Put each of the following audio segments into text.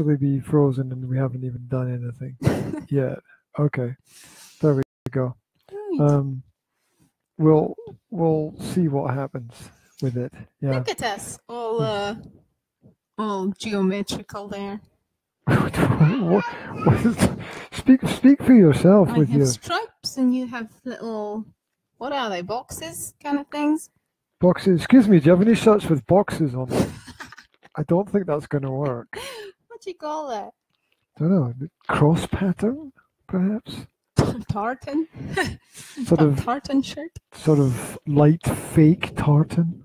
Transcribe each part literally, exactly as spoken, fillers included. actually be frozen and we haven't even done anything yet. Okay, there we go. Um, we'll we'll see what happens with it. Yeah. Look at us, all uh, all geometrical there. what, what is, speak speak for yourself. I with have your stripes, and you have little, what are they, boxes kind of things? Boxes. Excuse me, do you have any shirts with boxes on them? I don't think that's going to work. What do you call that? I don't know. Cross pattern, perhaps. Tartan. Sort of tartan shirt. Sort of light fake tartan.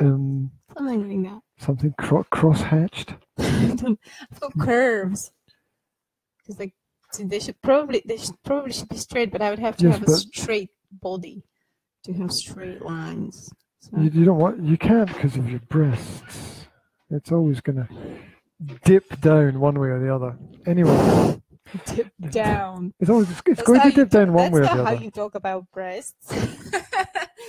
Um, something like that. Something cro cross hatched. For curves. Because they, they should probably they should probably should be straight, but I would have to yes, have a straight body to have straight lines. So. You, you don't want. You can't because of your breasts. It's always gonna dip down one way or the other. Anyway, dip down. It's always it's that's going to dip down one way or the other. That's not how you talk about breasts.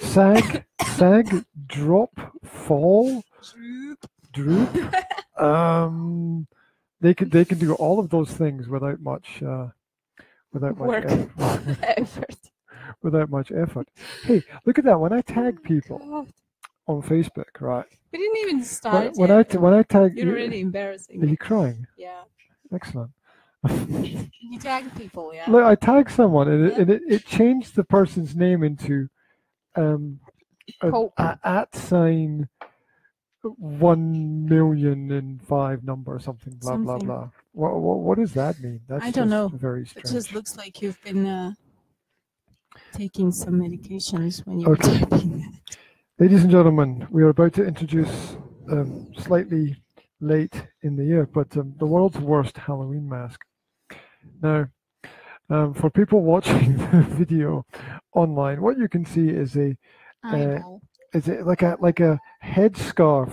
Sag, sag, drop, fall, droop, droop. Um, they can they can do all of those things without much uh, without much effort. effort. Without much effort. Hey, look at that! When I tag people oh, on Facebook, right? We didn't even start. When, when I when I tag, you're you, really embarrassing. Are you crying? Yeah. Excellent. You tag people, yeah. Look, I tag someone, and it yeah. and it, it changed the person's name into um a, a, at sign one million and five number or something. Blah something. blah blah. What, what what does that mean? That's I don't know. Very strange. It just looks like you've been. Uh, Taking some medications when you're okay. taking that. Ladies and gentlemen, we are about to introduce um, slightly late in the year, but um, the world's worst Halloween mask. Now, um, for people watching the video online, what you can see is a uh, is it like a like a headscarf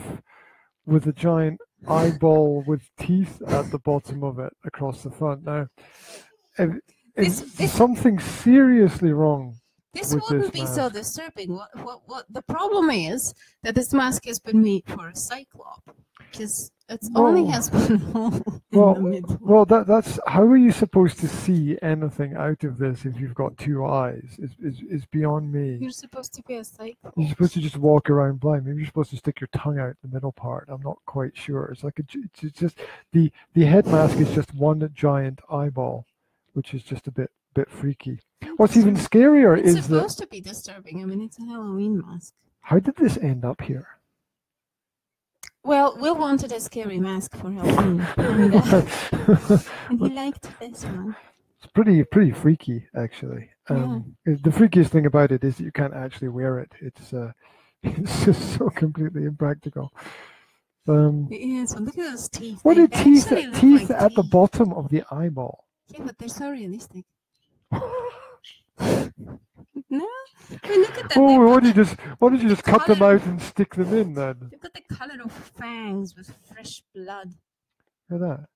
with a giant eyeball with teeth at the bottom of it across the front. Now. If, This, this, something seriously wrong. This with wouldn't this be mask. so disturbing. What, what, what the problem is that this mask has been made for a cyclop because it well, only has one hole in well, the middle. Well, that, that's how are you supposed to see anything out of this if you've got two eyes? It's, it's, it's beyond me. You're supposed to be a cyclop. You're supposed to just walk around blind. Maybe you're supposed to stick your tongue out in the middle part. I'm not quite sure. It's like a, it's just the the head mask is just one giant eyeball, which is just a bit bit freaky. What's even scarier it's is It's supposed that, to be disturbing. I mean, it's a Halloween mask. How did this end up here? Well, Will wanted a scary mask for Halloween. and, uh, and he liked this one. It's pretty pretty freaky, actually. Um, yeah. The freakiest thing about it is that you can't actually wear it. It's, uh, it's just so completely impractical. Um, yeah, so look at those teeth. What are teeth, teeth, teeth at the bottom of the eyeball? Yeah, but they're so realistic. No, I mean, look at that. Oh, why did you just, why did you just cut them out and stick them in then? Look at the color of fangs with fresh blood. Look at that.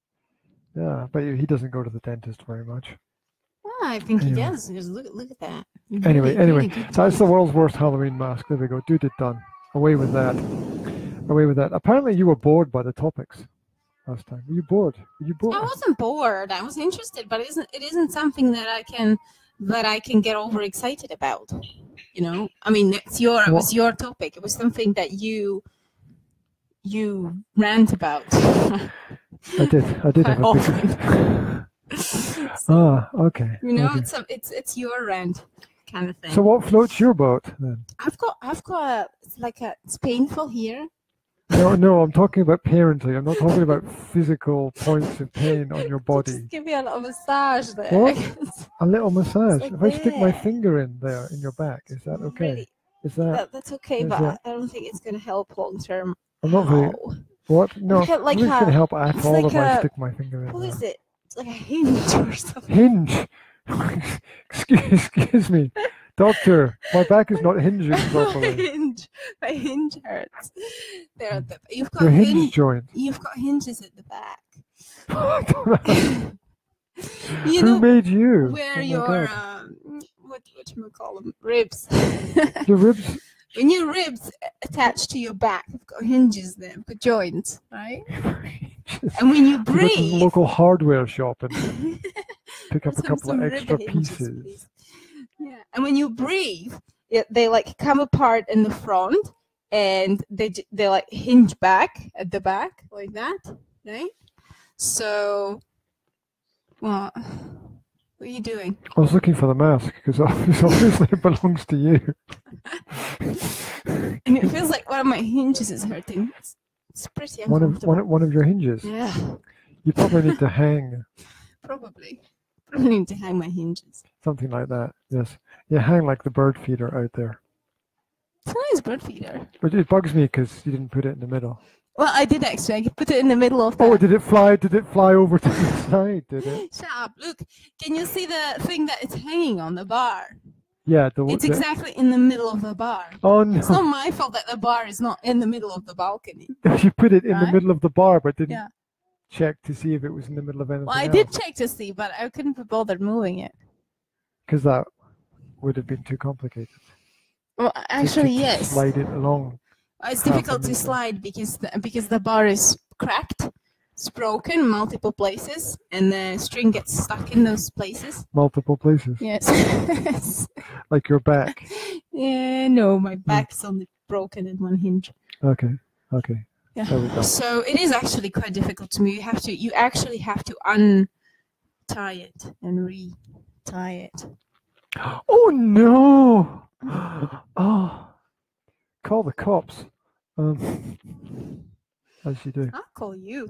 Yeah, but he doesn't go to the dentist very much. Well, I think anyway. he does. Just look, look at that. Anyway, really, anyway, really that's the world's worst Halloween mask. There we go. Dude, it done. Away with that. Away with that. Apparently, you were bored by the topics. Last time, were you bored? Were you bored? I wasn't bored. I was interested, but it isn't it isn't something that I can that I can get overexcited about. You know, I mean, it's your what? it was your topic. It was something that you you rant about. I did. I did have a big. so, ah, okay. You know, okay. it's a, it's it's your rant kind of thing. So, what floats your boat then? I've got I've got a, it's like a it's painful here. No, no, I'm talking about parenting. I'm not talking about physical points of pain on your body. Just give me a little massage there. What? A little massage? Like if there. I stick my finger in there, in your back, is that okay? Really? Is that, that That's okay, is but that... I don't think it's going to help long term. I'm not really... Oh. What? No, it's going to help at all like if a, I stick my finger in What there. is it? It's like a hinge or something. Hinge? excuse, excuse me. Doctor, my back is not hinging properly. my, hinge, my hinge hurts. There at the, you've got Your hinge, hinge joint. You've got hinges at the back. I don't know. you Who know, made you? Where oh your um, what whatchamacallem, ribs. Your ribs. When your ribs attach to your back, you've got hinges there, got joints, right? And when you breathe, go to the local hardware shop and pick up a couple of extra pieces. Piece. Yeah, and when you breathe, it, they like come apart in the front, and they they like hinge back at the back like that, right? So, well, what are you doing? I was looking for the mask because obviously it belongs to you. And it feels like one of my hinges is hurting. It's, it's pretty uncomfortable. One of one of, one of your hinges. Yeah. You probably need to hang. Probably. Probably need to hang my hinges. Something like that. Yes. Yeah, hang like the bird feeder out there. It's a nice bird feeder. But it bugs me because you didn't put it in the middle. Well, I did actually. I could put it in the middle of the... Oh, did it fly? Did it fly over to the side? Did it? Shut up. Look, can you see the thing that it's hanging on, the bar? Yeah. The, it's the... exactly in the middle of the bar. Oh, no. It's not my fault that the bar is not in the middle of the balcony. You put it in right? the middle of the bar, but didn't yeah. check to see if it was in the middle of anything Well, I else. did check to see, but I couldn't be bothered moving it. Because that would have been too complicated. Well, actually, yes. Slide it along. It's difficult to slide because the, because the bar is cracked, it's broken multiple places, and the string gets stuck in those places. Multiple places? Yes. Like your back? Yeah, no, my back's mm. only broken in one hinge. Okay, okay. Yeah. There we go. So it is actually quite difficult to move. You have to, you actually have to untie it and re-tie it. Oh no! Oh, call the cops. Um, as you do. I'll call you.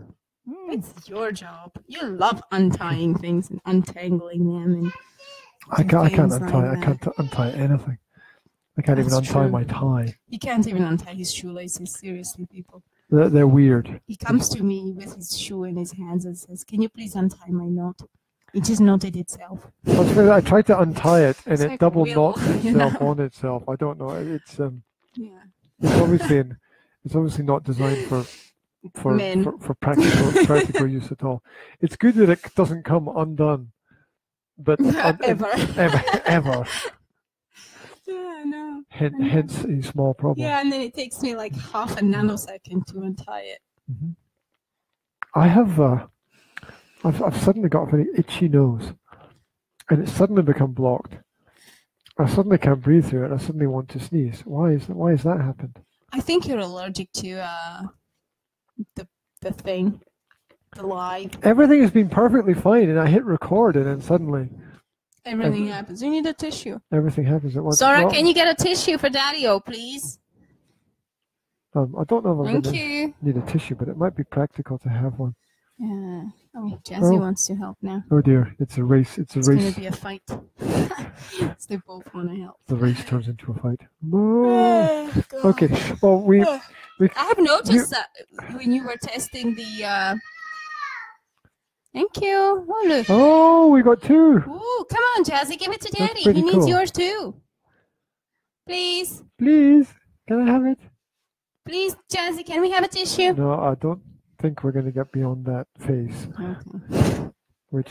Mm. It's your job. You love untying things and untangling them. And I can't. I can't untie. Like I can't untie anything. I can't That's even untie true. my tie. You can't even untie his shoelaces. Seriously, people. They're, they're weird. He comes to me with his shoe in his hands and says, "Can you please untie my knot?" It just knotted itself. I tried to untie it, and it's it like double knotted itself you know? on itself. I don't know. It's um. Yeah. It's obviously in, it's obviously not designed for for for, for practical practical use at all. It's good that it doesn't come undone, but un ever ever ever. Yeah, I know. Hence, hence a small problem. Yeah, and then it takes me like half a nanosecond to untie it. Mm-hmm. I have uh, I've I've suddenly got a very itchy nose, and it's suddenly become blocked. I suddenly can't breathe through it. I suddenly want to sneeze. Why is that? Why has that happened? I think you're allergic to uh, the the thing, the lie. Everything has been perfectly fine, and I hit record, and then suddenly everything every, happens. You need a tissue. Everything happens at once. Zora, can you get a tissue for Daddy-O, please? Um, I don't know if I'm Thank you. need a tissue, but it might be practical to have one. Yeah. Oh, Jazzy oh. wants to help now. Oh dear, it's a race. It's a it's race. It's going to be a fight. They both want to help. The race turns into a fight. No. Oh, okay. Well, we, we. I have noticed you, that when you were testing the. Uh... Thank you. Oh, look. Oh, we got two. Oh, come on, Jazzy, give it to Daddy. He needs cool. yours too. Please. Please. Can I have it? Please, Jazzy, can we have a tissue? No, I don't. I think we're going to get beyond that phase. Okay. Which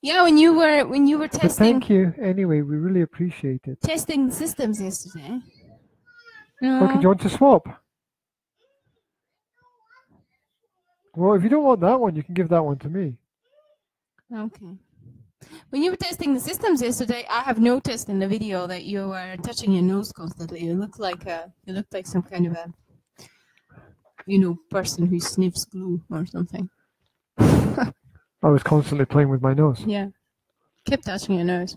yeah, when you were when you were testing. Thank you. Anyway, we really appreciate it. Testing systems yesterday. No. Okay, do you want to swap? Well, if you don't want that one, you can give that one to me. Okay. When you were testing the systems yesterday, I have noticed in the video that you were touching your nose constantly. You look like a you look like some kind of a. you know, person who sniffs glue or something. I was constantly playing with my nose. Yeah. Kept touching your nose.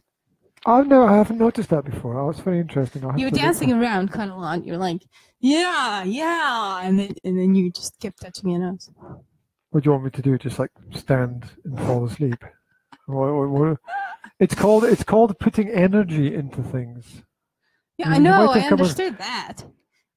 Oh, no, I haven't noticed that before. Oh, it's very interesting. You were dancing around quite a lot. You were like, yeah, yeah. And then, and then you just kept touching your nose. What do you want me to do? Just like stand and fall asleep? It's called, it's called putting energy into things. Yeah, I know. I understood that.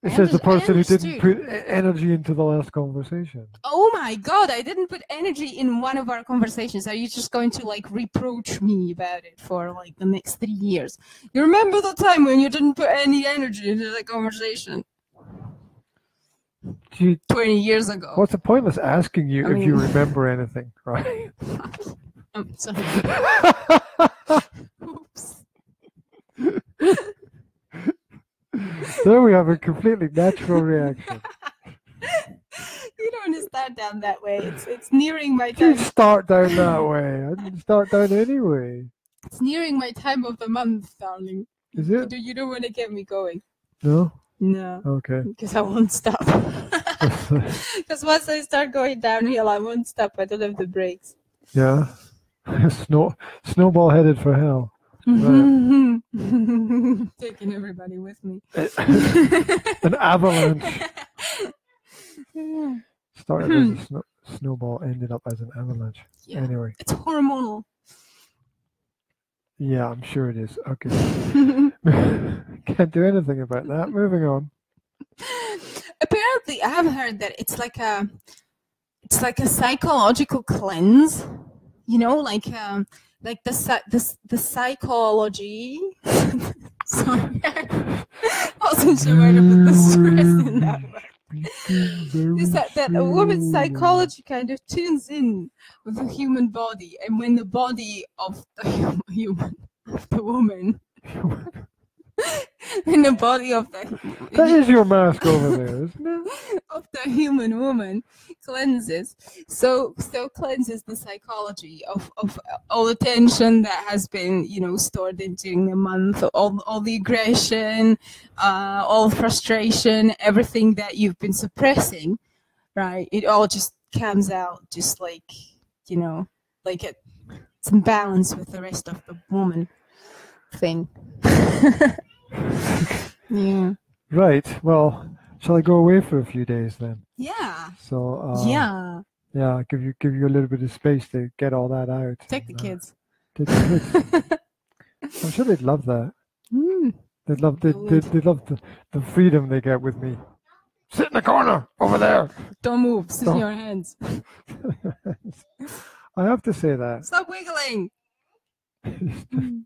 It says the person who didn't put energy into the last conversation. Oh my God, I didn't put energy in one of our conversations. Are you just going to like reproach me about it for like the next three years? You remember the time when you didn't put any energy into the conversation? You, Twenty years ago. Well, it's pointless asking you I if mean, you remember anything, right? I'm sorry. Oops. There we have a completely natural reaction. You don't want to start down that way. way. It's it's nearing my time. Just start down that way. I didn't start down anyway. It's nearing my time of the month, darling. Is it? You, do, you don't want to get me going. No? No. Okay. Because I won't stop. Because once I start going downhill, I won't stop. I don't have the brakes. Yeah. Snow, snowball headed for hell. Right. Taking everybody with me. An avalanche. Yeah. Started as a snow, snowball, ended up as an avalanche. Yeah. Anyway. It's hormonal. Yeah, I'm sure it is. Okay. Can't do anything about that. Moving on. Apparently, I have heard that it's like a, it's like a psychological cleanse. You know, like um, like the the the psychology. Sorry, I wasn't sure where to put the stress in that word. Is that, that a woman's psychology kind of tunes in with the human body, and when the body of the hum, human, of the woman, in the body of the that is your mask over there, isn't it? Of the human woman cleanses, so so cleanses the psychology of of all the tension that has been, you know, stored in during the month, all all the aggression, uh, all frustration, everything that you've been suppressing, right? It all just comes out, just like, you know, like it, it's in balance with the rest of the woman thing. Yeah. Right. Well, shall I go away for a few days then? Yeah. So. Uh, yeah. Yeah. Give you give you a little bit of space to get all that out. Take and, the kids. Uh, take the kids. I'm sure they'd love that. Mm. They'd love they they they'd love the, the freedom they get with me. Sit in the corner over there. Don't move. Sit Don't. in your hands. I have to say that. Stop wiggling. Mm.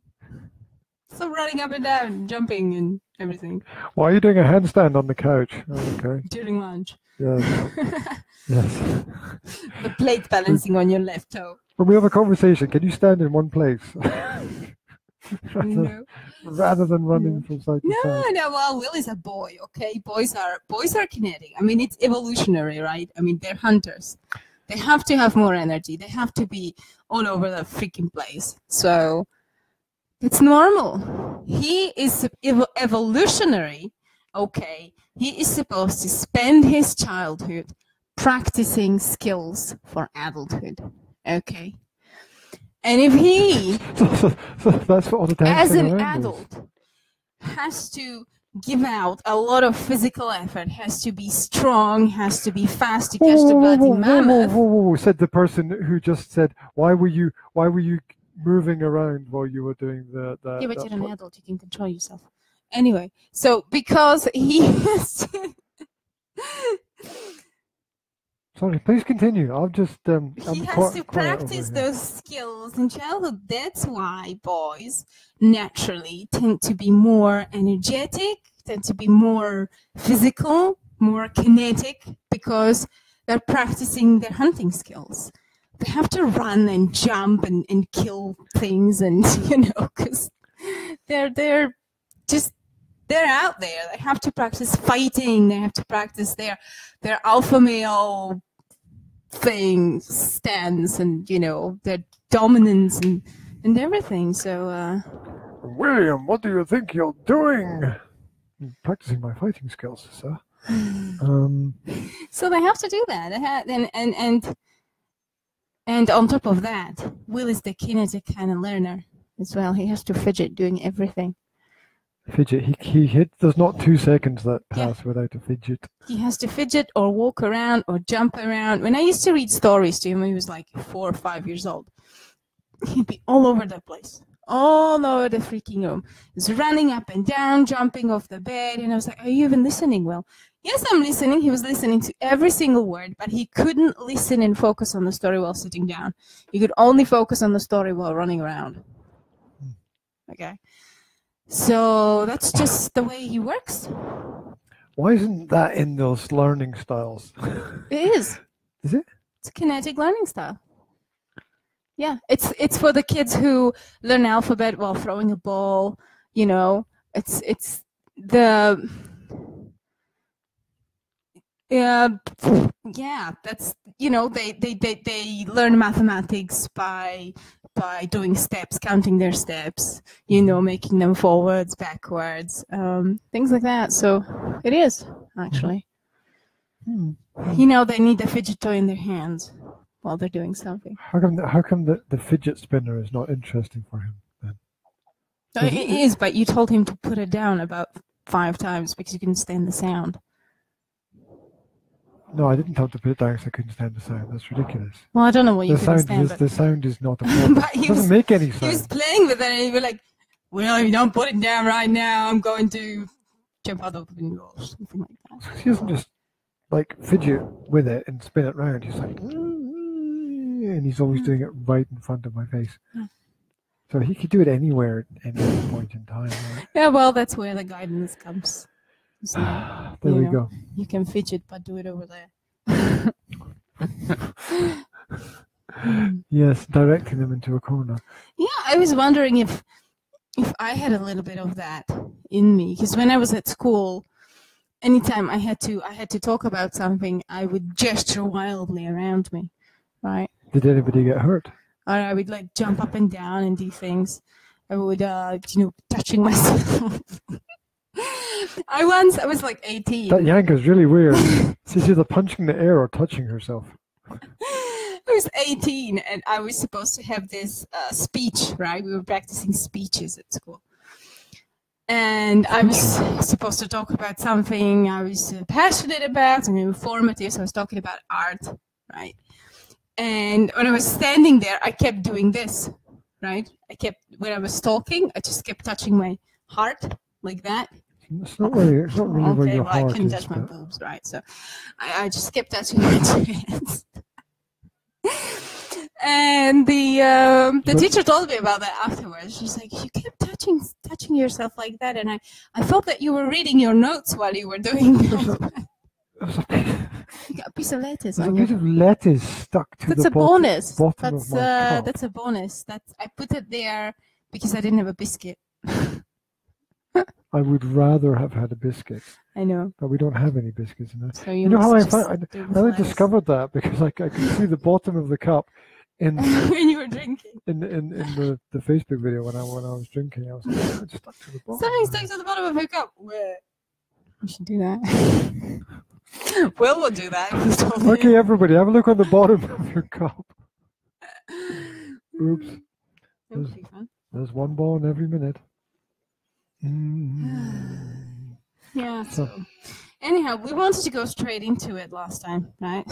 So running up and down, jumping and everything. Why are you doing a handstand on the couch? Oh, okay. During lunch. Yes. Yes. The plate balancing on your left toe. When we have a conversation, can you stand in one place? rather, no. rather than running no. from side to side. No, no. Well, Will is a boy. Okay, boys are boys are kinetic. I mean, it's evolutionary, right? I mean, they're hunters. They have to have more energy. They have to be all over the freaking place. So. It's normal. He is ev evolutionary, okay? He is supposed to spend his childhood practicing skills for adulthood, okay? And if he, so, so that's what all the time as an adult, is. has to give out a lot of physical effort, has to be strong, has to be fast to catch the bloody mammoth. Said the person who just said, "Why were you? Why were you?" moving around while you were doing the... the yeah, but you're an adult, you can control yourself. Anyway, so because he has to... Sorry, please continue. I'll just... Um, he I'm has quite, to practice those skills in childhood. That's why boys naturally tend to be more energetic, tend to be more physical, more kinetic, because they're practicing their hunting skills. They have to run and jump and, and kill things, and you know, because they're they're just they're out there. They have to practice fighting. They have to practice their their alpha male things, stance, and you know, their dominance and and everything. So, uh, William, what do you think you're doing? I'm practicing my fighting skills, sir. um. So they have to do that. They have, and and and. And on top of that, Will is the kinetic kind of learner as well. He has to fidget doing everything. Fidget. He, he hit. There's not two seconds that pass yeah. without a fidget. He has to fidget or walk around or jump around. When I used to read stories to him, he was like four or five years old. He'd be all over the place, all over the freaking room. He's running up and down, jumping off the bed. And I was like, are you even listening, Will? Yes, I'm listening. He was listening to every single word, but he couldn't listen and focus on the story while sitting down. He could only focus on the story while running around. Okay. So that's just the way he works. Why isn't that in those learning styles? It is. Is it? It's a kinetic learning style. Yeah. It's it's for the kids who learn alphabet while throwing a ball, you know. It's it's the Yeah, yeah, that's, you know, they, they, they, they learn mathematics by by doing steps, counting their steps, you know, making them forwards, backwards, um, things like that. So it is, actually. Hmm. You know, they need a fidget toy in their hands while they're doing something. How come the, how come the, the fidget spinner is not interesting for him then? So it, it is, but you told him to put it down about five times because you couldn't stand the sound. No, I didn't have to put it down because I couldn't stand the sound. That's ridiculous. Well, I don't know what you couldn't stand. Is, but... The sound is not a problem. But he it doesn't was, make any sound. He was playing with it and you were like, well, if you don't put it down right now, I'm going to jump out of the window or something like that. So he doesn't just, like, fidget with it and spin it round. He's like, and he's always doing it right in front of my face. So he could do it anywhere at any point in time. Right? Yeah, well, that's where the guidance comes. So, there we know, go. You can fidget, but do it over there. Yes, directing them into a corner. Yeah, I was wondering if if I had a little bit of that in me, because when I was at school, anytime I had to I had to talk about something, I would gesture wildly around me, right? Did anybody get hurt? Or I would like jump up and down and do things. I would, uh, you know, touching myself. I once, I was like eighteen. That Yanka's really weird. She's either punching the air or touching herself. I was eighteen and I was supposed to have this uh, speech, right? We were practicing speeches at school. And I was supposed to talk about something I was uh, passionate about, and informative, so I was talking about art, right? And when I was standing there, I kept doing this, right? I kept, when I was talking, I just kept touching my heart like that. It's not really, it's not really okay, where your well, heart I couldn't touch is, my but... boobs, right? So I, I just kept touching my chest. And the um, the but... teacher told me about that afterwards. She's like, "You kept touching touching yourself like that," and I I felt that you were reading your notes while you were doing that. There's a, you got a piece of lettuce. There's on a piece of lettuce stuck to that's the a bottom, bonus. Bottom that's of my uh, cup. That's a bonus. That's I put it there because I didn't have a biscuit. I would rather have had a biscuit. I know. But we don't have any biscuits in there. So you, you know how I found I, I only discovered that because I, I could see the bottom of the cup in when you were drinking. In in, in the, the Facebook video when I when I was drinking, I was like, it's stuck to the bottom. Something sticks to the bottom of her cup. Where we should do that. Will will do that. Okay, everybody, have a look on the bottom of your cup. Oops. There's, there's one ball in every minute. Mm. Yeah, so anyhow, we wanted to go straight into it last time, right?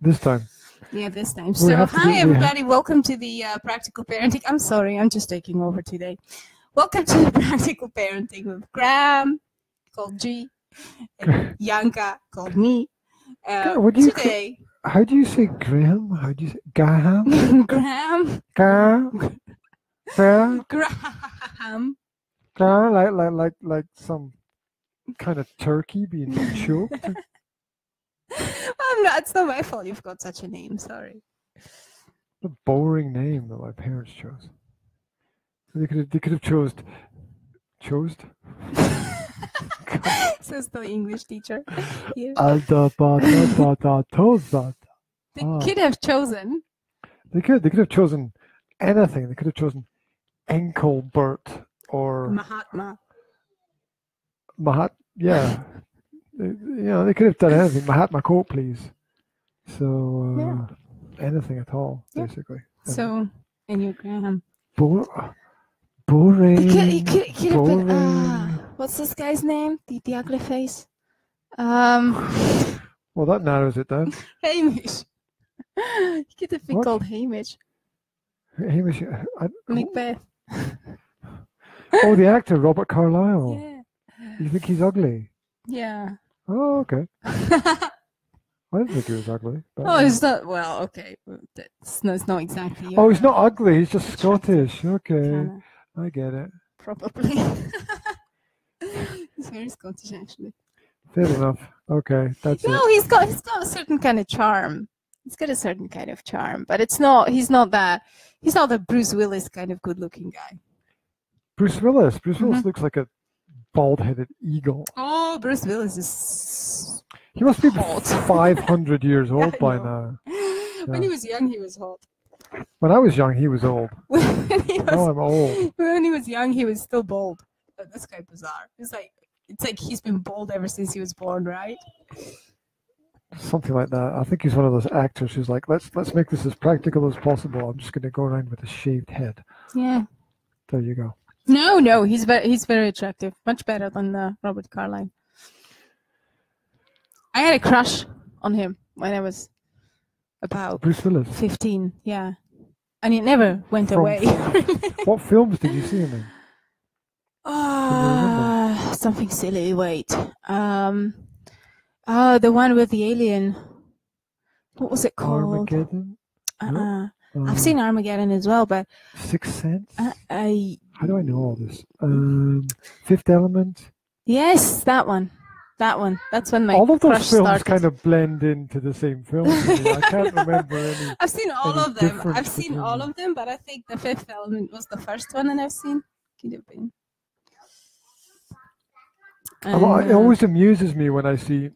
This time. Yeah, this time. So hi everybody, welcome to the uh, Practical Parenting. I'm sorry, I'm just taking over today. Welcome to the Practical Parenting with Graham, called G, and Yanka, called me. Uh, what do you today. How do you say Graham? How do you say Graham? Graham. Graham. Graham. Graham. Uh, like, like, like, like some kind of turkey being choked. I'm not, it's not my fault you've got such a name, sorry. The boring name that my parents chose. They could have, they could have chose, chose? Says the English teacher. Yeah. They could have chosen. They could, they could have chosen anything. They could have chosen Engelbert. Or Mahatma. Mahat, yeah. They, you know, they could have done anything. Mahatma quote, please. So, uh, yeah. Anything at all, yeah. Basically. So, and you, Graham. Bo boring. They could, he could, he could boring. Have been, uh, what's this guy's name? The, the ugly face. Um, well, that narrows it down. Hamish. He could have been what? Called Hamish. Hamish. I, Macbeth. Oh, the actor, Robert Carlyle. Yeah. You think he's ugly? Yeah. Oh, okay. I didn't think he was ugly. But oh, it's not, well, okay. It's, no, it's not exactly. Oh, he's not ugly. He's just Scottish. Okay. I get it. Probably. He's very Scottish, actually. Fair enough. Okay, that's no, it. No, he's got, he's got a certain kind of charm. He's got a certain kind of charm, but it's not, he's not that, he's not the Bruce Willis kind of good-looking guy. Bruce Willis. Bruce Willis mm-hmm. looks like a bald-headed eagle. Oh, Bruce Willis is He must be hot. five hundred years old by know. now. Yeah. When he was young, he was hot. When I was young, he was old. when he was, now I'm old. When he was young, he was still bald. But that's quite bizarre. It's like, it's like he's been bald ever since he was born, right? Something like that. I think he's one of those actors who's like, let's let's make this as practical as possible. I'm just going to go around with a shaved head. Yeah. There you go. No, no, he's very, he's very attractive. Much better than uh, Robert Carlyle. I had a crush on him when I was about Bruce Willis. fifteen. Yeah. And it never went From away. What films did you see him in? Uh, something silly. Wait. Um... Oh, the one with the alien. What was it called? Armageddon? Uh-uh. Um, I've seen Armageddon as well, but... Sixth Sense? Uh, I... How do I know all this? Um, Fifth Element? Yes, that one. That one. That's when my All of those crush films started. Kind of blend into the same film. I can't remember any I've seen all of them. I've seen between. all of them, but I think the Fifth Element was the first one that I've seen. Could have been. Um, it always amuses me when I see...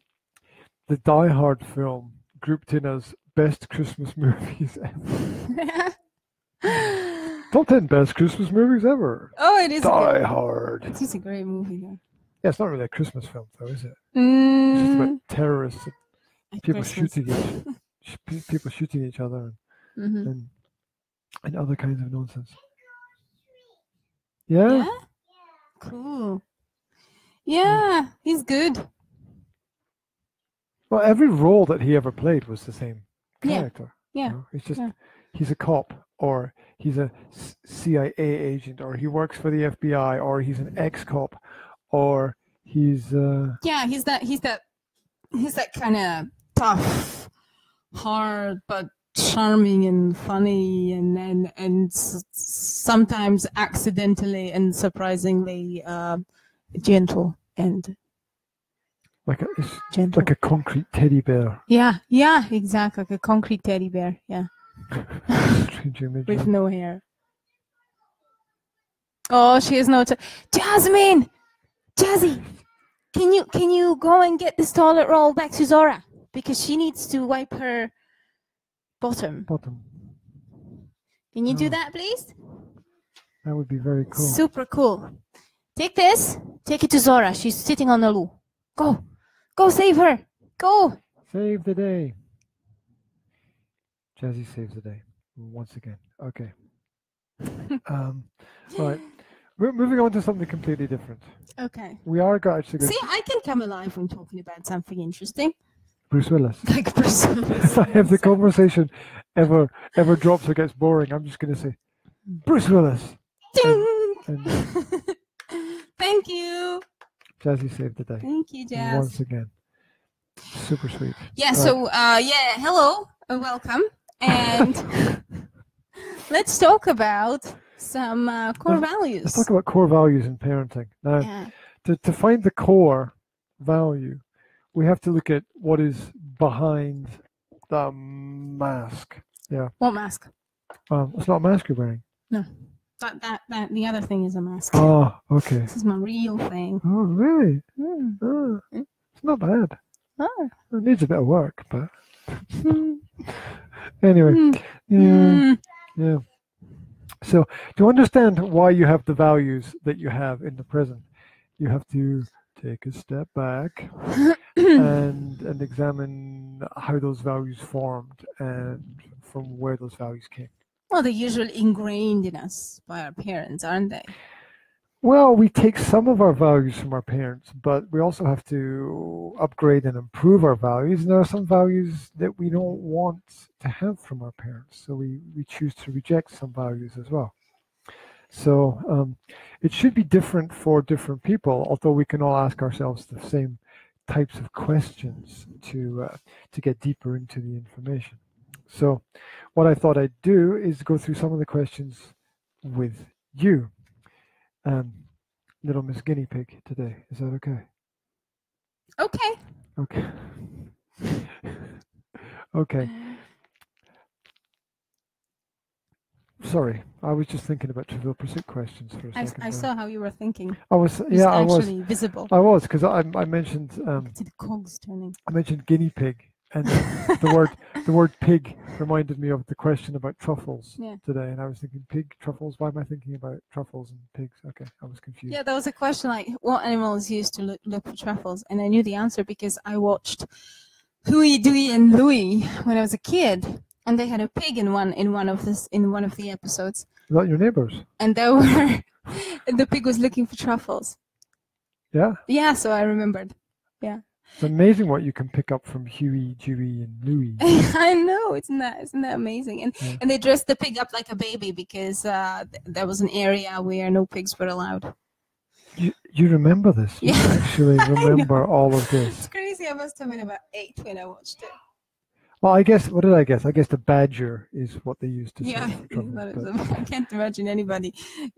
the Die Hard film grouped in as best Christmas movies ever. Top ten best Christmas movies ever. Oh, it is Die good, Hard. It's just a great movie, though. Yeah, it's not really a Christmas film, though, is it? Mm. It's just about terrorists, and people Christmas. shooting each, people shooting each other, and, mm-hmm. and and other kinds of nonsense. Yeah. yeah? Cool. Yeah, he's good. Well, every role that he ever played was the same character. Yeah, yeah. You know? It's just yeah. he's a cop, or he's a C I A agent, or he works for the F B I, or he's an ex-cop, or he's. Uh... Yeah, he's that. He's that. He's that kind of tough, hard, but charming and funny, and and and sometimes accidentally and surprisingly uh, gentle and. Like a, it's like a concrete teddy bear. Yeah, yeah, exactly. Like a concrete teddy bear, yeah. With no hair. Oh, she has no... Jasmine! Jazzy! Can you, can you go and get this toilet roll back to Zora? Because she needs to wipe her bottom. Bottom. Can you oh. do that, please? That would be very cool. Super cool. Take this. Take it to Zora. She's sitting on the loo. Go. Go save her. Go. Save the day. Jazzy saves the day once again. Okay. um, right. We're moving on to something completely different. Okay. We are actually going. See, I can come alive when talking about something interesting. Bruce Willis. Like Bruce Willis. If the conversation ever ever drops or gets boring, I'm just going to say, Bruce Willis. Ding. And, and Thank you. Jazzy saved the day. Thank you, Jazz. Once again. Super sweet. Yeah, right. so, uh, yeah, hello and welcome. And let's talk about some uh, core let's, values. Let's talk about core values in parenting. Now, yeah. to, to find the core value, we have to look at what is behind the mask. Yeah. What mask? Um, it's not a mask you're wearing. No. But that, that, the other thing is a mask. Oh, okay. This is my real thing. Oh, really? Mm. Oh, it's not bad. Oh. It needs a bit of work, but... Mm. Anyway. Mm. Yeah. Mm. Yeah. So, to understand why you have the values that you have in the present, you have to take a step back and, and examine how those values formed and from where those values came. Well, they're usually ingrained in us by our parents, aren't they? Well, we take some of our values from our parents, but we also have to upgrade and improve our values. And there are some values that we don't want to have from our parents, so we, we choose to reject some values as well. So um, it should be different for different people, although we can all ask ourselves the same types of questions to, uh, to get deeper into the information. So what I thought I'd do is go through some of the questions with you, um, little Miss Guinea Pig today. Is that okay? Okay. Okay. Okay. Sorry, I was just thinking about Trivial Pursuit questions for a I, second. I there. saw how you were thinking. I was, it's yeah, I was visible. I was because I, I mentioned. Um, the cogs turning. I mentioned guinea pig, and the word the word pig reminded me of the question about truffles yeah. today, and I was thinking pig truffles. Why am I thinking about truffles and pigs? Okay, I was confused. Yeah, there was a question like what animals used to look, look for truffles, and I knew the answer because I watched Huey, Dewey, and Louie when I was a kid. And they had a pig in one in one of this in one of the episodes. Not your neighbors. And there were, the pig was looking for truffles. Yeah. Yeah. So I remembered. Yeah. It's amazing what you can pick up from Huey, Dewey, and Louie. I know, isn't that isn't that amazing? And yeah. and they dressed the pig up like a baby because uh, th there was an area where no pigs were allowed. You you remember this? Yeah. You actually remember all of this. It's crazy. I must have been about eight when I watched it. Well, I guess, what did I guess? I guess the badger is what they used to say. Yeah, that is a, I can't imagine anybody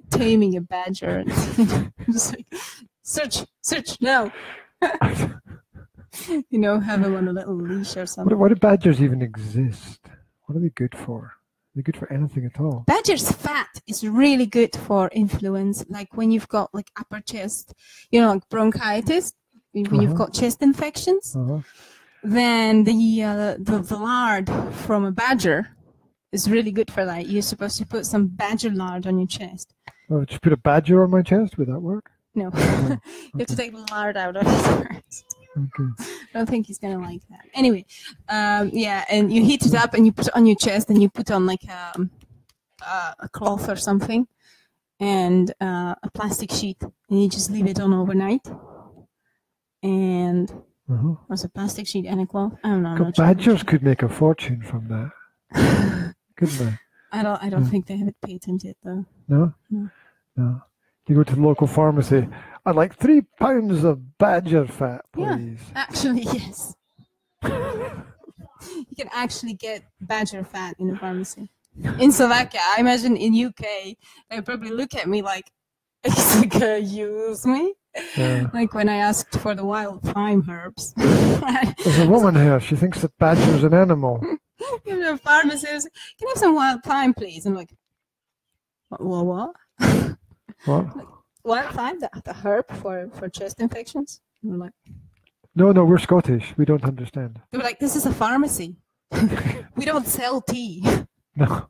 taming a badger. And just like, search, search now. You know, have them on a little leash or something. Why do badgers even exist? What are they good for? Are they good for anything at all? Badger's fat is really good for influence. Like when you've got like upper chest, you know, like bronchitis, when uh-huh. you've got chest infections. Uh-huh. Then the, uh, the the lard from a badger is really good for that. You're supposed to put some badger lard on your chest. Oh, did you put a badger on my chest? Would that work? No. Oh, okay. You have to take the lard out of his first. Okay. I don't think he's going to like that. Anyway, um, yeah, and you heat it up and you put it on your chest and you put on like a, a cloth or something and uh, a plastic sheet and you just leave it on overnight. And... Uh-huh. Was a plastic sheet and a cloth. I don't know. God, badgers could make a fortune from that, couldn't they? I don't. I don't yeah. think they have it patented though. No? no, no. You go to the local pharmacy. I'd like three pounds of badger fat, please. Yeah, actually, yes. You can actually get badger fat in the pharmacy in Slovakia. I imagine in U K, they probably look at me like, "Excuse me." Yeah. Like when I asked for the wild thyme herbs. There's a woman here. She thinks that badger's an animal. You know, pharmacists, can I have some wild thyme, please? I'm like, what? What? What? What? Like, wild thyme, the, the herb for, for chest infections? And I'm like, no, no, we're Scottish. We don't understand. They were like, this is a pharmacy. We don't sell tea. No.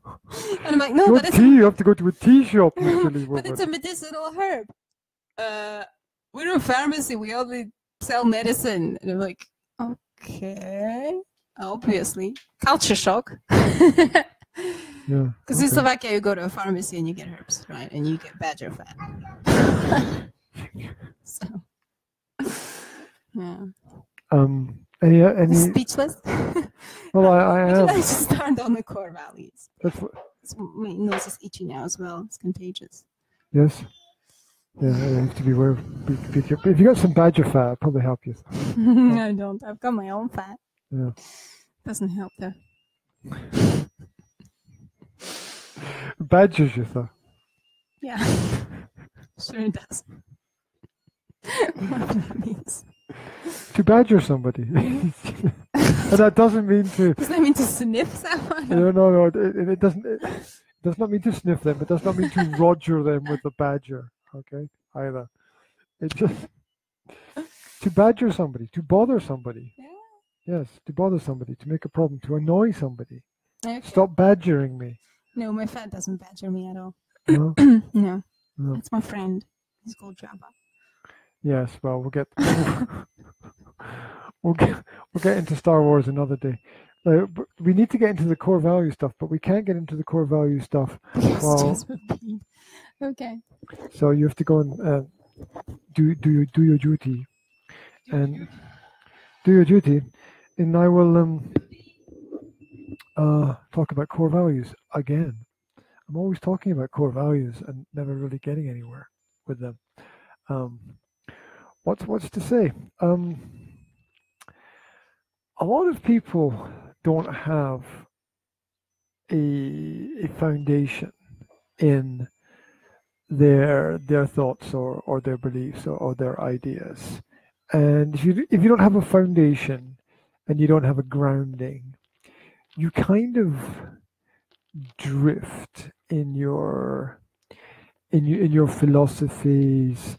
And I'm like, no, no but tea. It's... You have to go to a tea shop. Literally, but it's a medicinal herb. Uh... We're a pharmacy, we only sell medicine. And I'm like, okay, obviously. Culture shock. Because yeah, okay. in Slovakia, you go to a pharmacy and you get herbs, right? And you get badger fat. So, yeah. Um, any, any... Speechless? Well, I, I am. I just turned on the core values. That's what... My nose is itchy now as well. It's contagious. Yes. Yeah, I have to be aware of, be, be, be, if you got some badger fat, I'll probably help you. No, I don't. I've got my own fat. Yeah. Doesn't help though. Badgers you though. Yeah. Sure it does. What that means. To badger somebody. And that doesn't mean to Does that mean to sniff someone? No no no it, it, it doesn't it does not mean to sniff them, it does not mean to roger them with a badger. Okay, either it's just to badger somebody, to bother somebody. Yeah. Yes, to bother somebody, to make a problem, to annoy somebody. Okay. Stop badgering me. No, my fat doesn't badger me at all. No, no, no. It's my friend. He's called Jabba. Yes, well, we'll get we'll get we'll get into Star Wars another day. Uh, we need to get into the core value stuff, but we can't get into the core value stuff. While... Okay. So you have to go and uh, do do do your duty, do and your duty. do your duty, and I will um uh talk about core values again. I'm always talking about core values and never really getting anywhere with them. Um, what's what's to say? Um, a lot of people don't have a a foundation in their their thoughts or or their beliefs or, or their ideas, and if you if you don't have a foundation and you don't have a grounding, you kind of drift in your in your in your philosophies,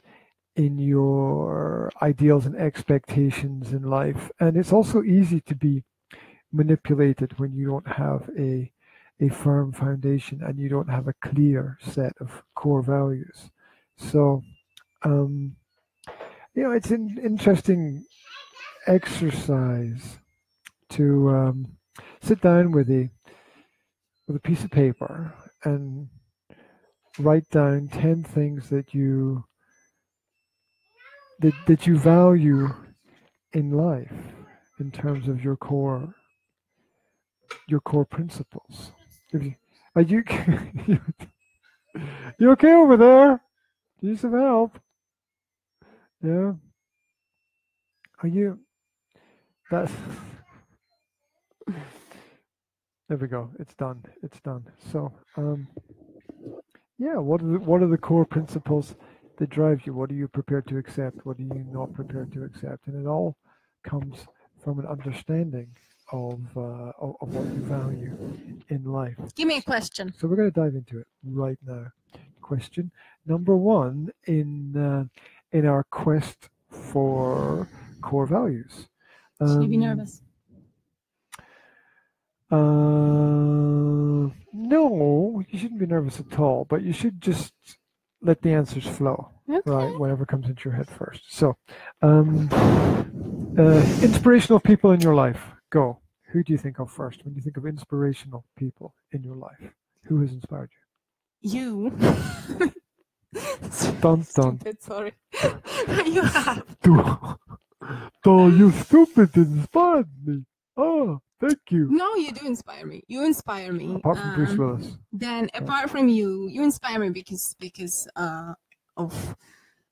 in your ideals and expectations in life. And it's also easy to be manipulated when you don't have a a firm foundation and you don't have a clear set of core values. So um you know, it's an interesting exercise to um sit down with a with a piece of paper and write down ten things that you that, that you value in life in terms of your core your core principles. If you, are you you okay over there? Need some help? Yeah. Are you? That's. There we go. It's done. It's done. So, um, yeah. What are the, what are the core principles that drive you? What are you prepared to accept? What are you not prepared to accept? And it all comes from an understanding of uh, of, of what you value in life. Give me a question. So we're going to dive into it right now. Question number one in uh, in our quest for core values. Um, Should you be nervous? Uh, no, you shouldn't be nervous at all, but you should just let the answers flow, okay. Right? Whatever comes into your head first. So, um, uh, inspirational people in your life, go. Who do you think of first when you think of inspirational people in your life? Who has inspired you? You. Dun, dun. Stupid, sorry. You have. Oh, you stupid inspired me. Oh. Thank you. No, you do inspire me. You inspire me. Apart from um, Bruce Willis. Then, apart from you, you inspire me because because uh, of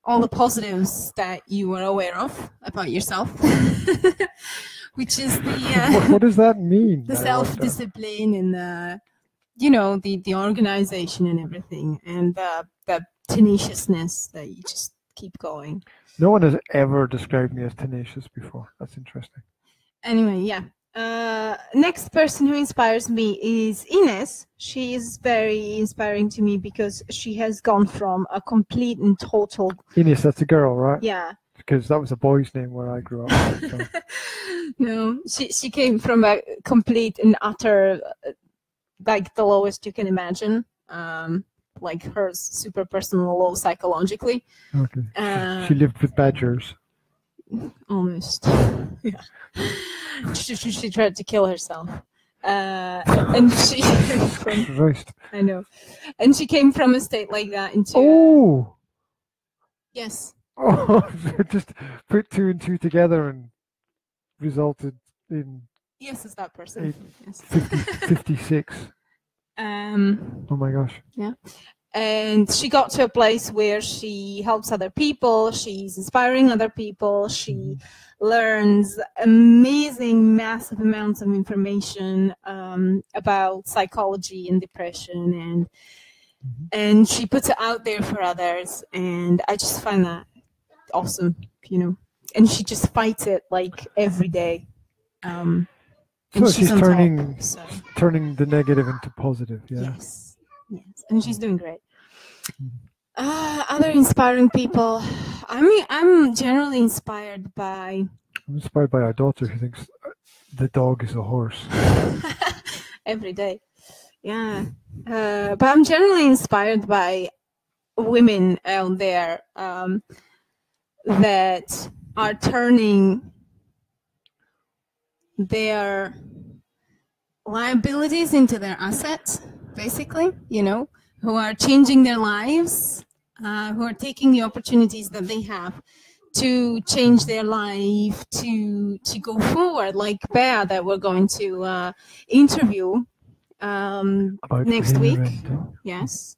all the positives that you are aware of about yourself, which is the. Uh, what, what does that mean? The self-discipline and the, you know, the the organization and everything, and the, the tenaciousness that you just keep going. No one has ever described me as tenacious before. That's interesting. Anyway, yeah. Uh, next person who inspires me is Ines. She is very inspiring to me because she has gone from a complete and total... Ines, that's a girl, right? Yeah. Because that was a boy's name where I grew up. So. No, she, she came from a complete and utter, like the lowest you can imagine. Um, like her super personal low psychologically. Okay. Uh, she lived with badgers. Almost. Yeah. She, she, she tried to kill herself. Uh, and she from, I know. And she came from a state like that into Oh Yes. Oh, just put two and two together and resulted in Yes, it's that person. Yes. fifty, fifty-six. Um Oh my gosh. Yeah. And she got to a place where she helps other people, she's inspiring other people, she learns amazing, massive amounts of information um, about psychology and depression, and and she puts it out there for others, and I just find that awesome, you know. And she just fights it, like, every day. Um, so she's, she's turning, top, so. turning the negative into positive, yeah? Yes, yes, and she's doing great. Uh, other inspiring people. I mean, I'm generally inspired by. I'm inspired by our daughter who thinks the dog is a horse. Every day, yeah. Uh, but I'm generally inspired by women out there um, that are turning their liabilities into their assets, basically. You know, who are changing their lives. Uh, who are taking the opportunities that they have to change their life, to to go forward, like Bea that we're going to uh, interview um, next week. Yes.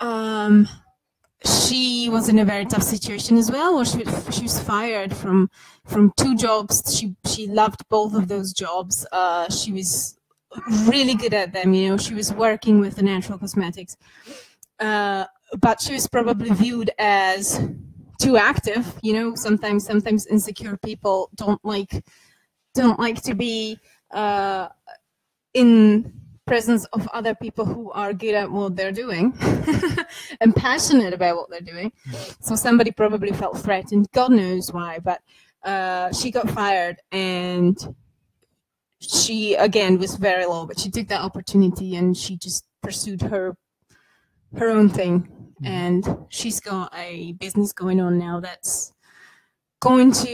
Um, she was in a very tough situation as well, where she, she was fired from from two jobs. She, she loved both of those jobs. Uh, she was really good at them, you know. She was working with the natural cosmetics. Uh, But she was probably viewed as too active, you know. Sometimes, sometimes insecure people don't like, don't like to be uh, in presence of other people who are good at what they're doing and passionate about what they're doing. So somebody probably felt threatened, God knows why, but uh, she got fired, and she again was very low, but she took that opportunity and she just pursued her her own thing, and she's got a business going on now that's going to,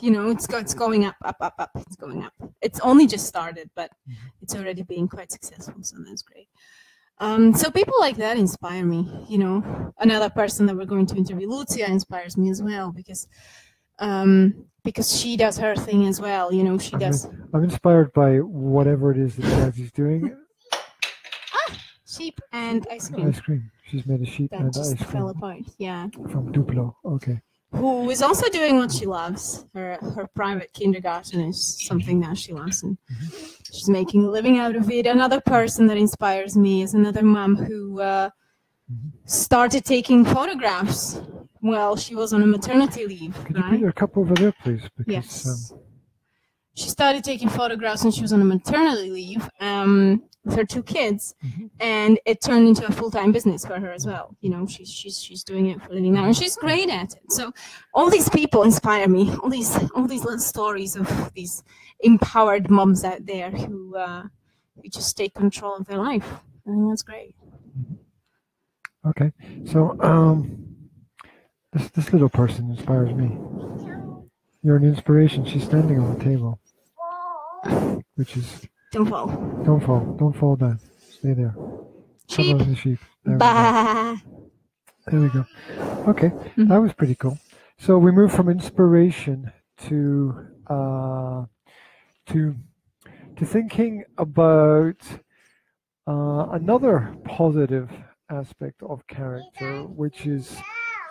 you know, it's, it's going up, up, up, up, it's going up. It's only just started, but it's already being quite successful, so that's great. Um, so people like that inspire me, you know. Another person that we're going to interview, Lucia, inspires me as well, because um, because she does her thing as well, you know, she does. I'm inspired by whatever it is that she's doing. Ah, sheep and ice cream. Ice cream. She's made a sheep that and just ice cream. Fell apart, yeah. From Duplo, okay. Who is also doing what she loves. Her her private kindergarten is something that she loves, and she's making a living out of it. Another person that inspires me is another mom who uh, started taking photographs while she was on a maternity leave. Can right? you bring your cup over there, please? Because, yes. Um... she started taking photographs when she was on a maternity leave um, with her two kids, mm-hmm. and it turned into a full-time business for her as well. You know, she's she's she's doing it for a living now, and she's great at it. So all these people inspire me. All these all these little stories of these empowered moms out there who uh, who just take control of their life. I think that's great. Okay, so um, this this little person inspires me. You're an inspiration. She's standing on the table. Which is don't fall. Don't fall. Don't fall down. Stay there. Sheep. The sheep. There, bah. We there we go. Okay, mm-hmm. That was pretty cool. So we moved from inspiration to uh, to to thinking about uh, another positive aspect of character, which is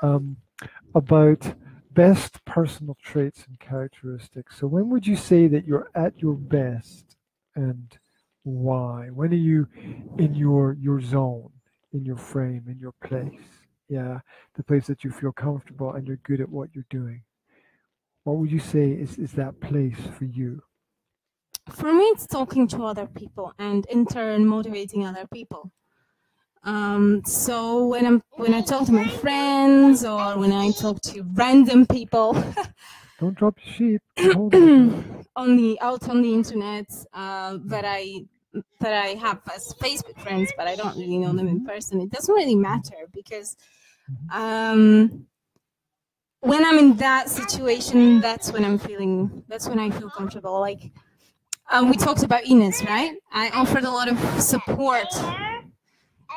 um, about best personal traits and characteristics. So when would you say that you're at your best, and why? When are you in your your zone, in your frame, in your place? Yeah, the place that you feel comfortable and you're good at what you're doing. What would you say is, is that place for you? For me, it's talking to other people and in turn motivating other people. Um, so when I'm when I talk to my friends or when I talk to random people, don't drop shit on the out on the internet uh, that I that I have as Facebook friends, but I don't really know them in person. It doesn't really matter, because um, when I'm in that situation, that's when I'm feeling that's when I feel comfortable. Like um, we talked about Ines, right? I offered a lot of support.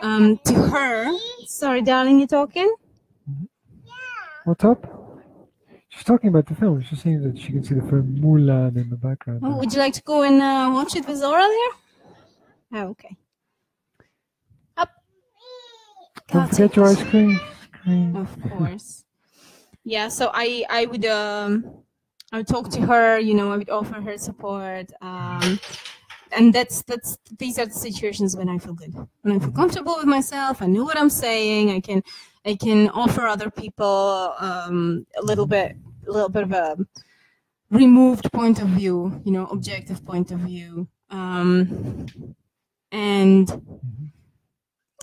Um, to her. Sorry, darling, you talking? Mm-hmm. Yeah. What's up? She's talking about the film. She's saying that she can see the film Mulan in the background. Oh, would you like to go and uh, watch it with Zora there? Oh, okay. Up. Don't Got forget it. Your ice cream. Of course. Yeah. So I, I would, um, I would talk to her. You know, I would offer her support. Um, And that's that's these are the situations when I feel good, when I feel comfortable with myself. I know what I'm saying. I can I can offer other people um, a little bit a little bit of a removed point of view, you know, objective point of view, um, and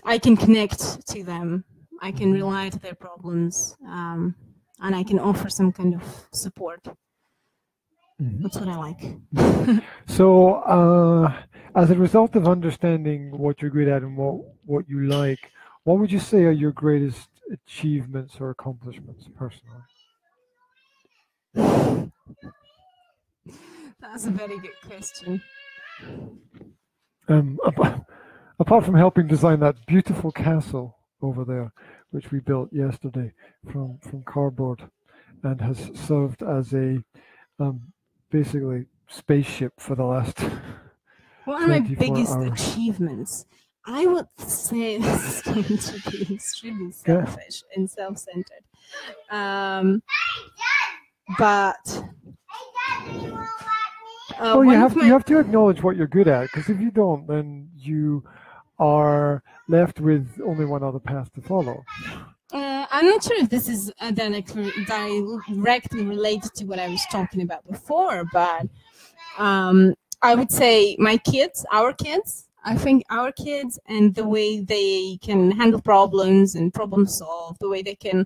I can connect to them. I can relate to their problems, um, and I can offer some kind of support. Mm-hmm. That's what I like. So, uh, as a result of understanding what you're good at and what, what you like, what would you say are your greatest achievements or accomplishments personally? That's a very good question. Um, ab- apart from helping design that beautiful castle over there, which we built yesterday from, from cardboard, and has served as a... Um, basically spaceship for the last One of my biggest hours. achievements, I would say, this is going to be extremely selfish yeah. and self-centered, um, but uh, well, you have my... you have to acknowledge what you're good at, because if you don't, then you are left with only one other path to follow. Uh, I'm not sure if this is uh, directly related to what I was talking about before, but um, I would say my kids, our kids, I think our kids and the way they can handle problems and problem solve, the way they can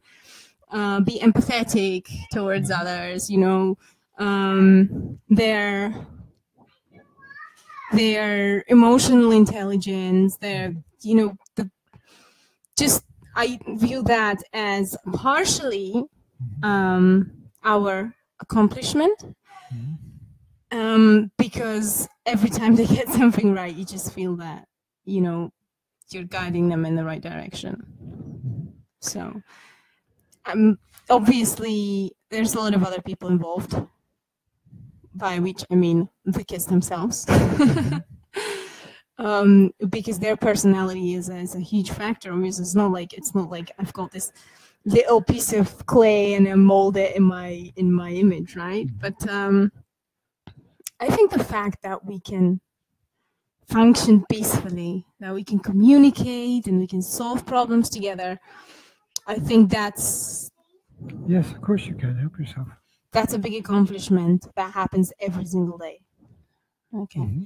uh, be empathetic towards others, you know, um, their, their emotional intelligence, their, you know, the, just I view that as partially um, our accomplishment. Um, because every time they get something right, you just feel that, you know, you're guiding them in the right direction. So, um, obviously, there's a lot of other people involved, by which I mean the kids themselves, um, because their personality is, is a huge factor. It's not like it's not like I've got this little piece of clay and I mold it in my in my image, right? But um, I think the fact that we can function peacefully, that we can communicate and we can solve problems together, I think that's... Yes, of course you can. Help yourself. That's a big accomplishment that happens every single day. Okay. Mm-hmm.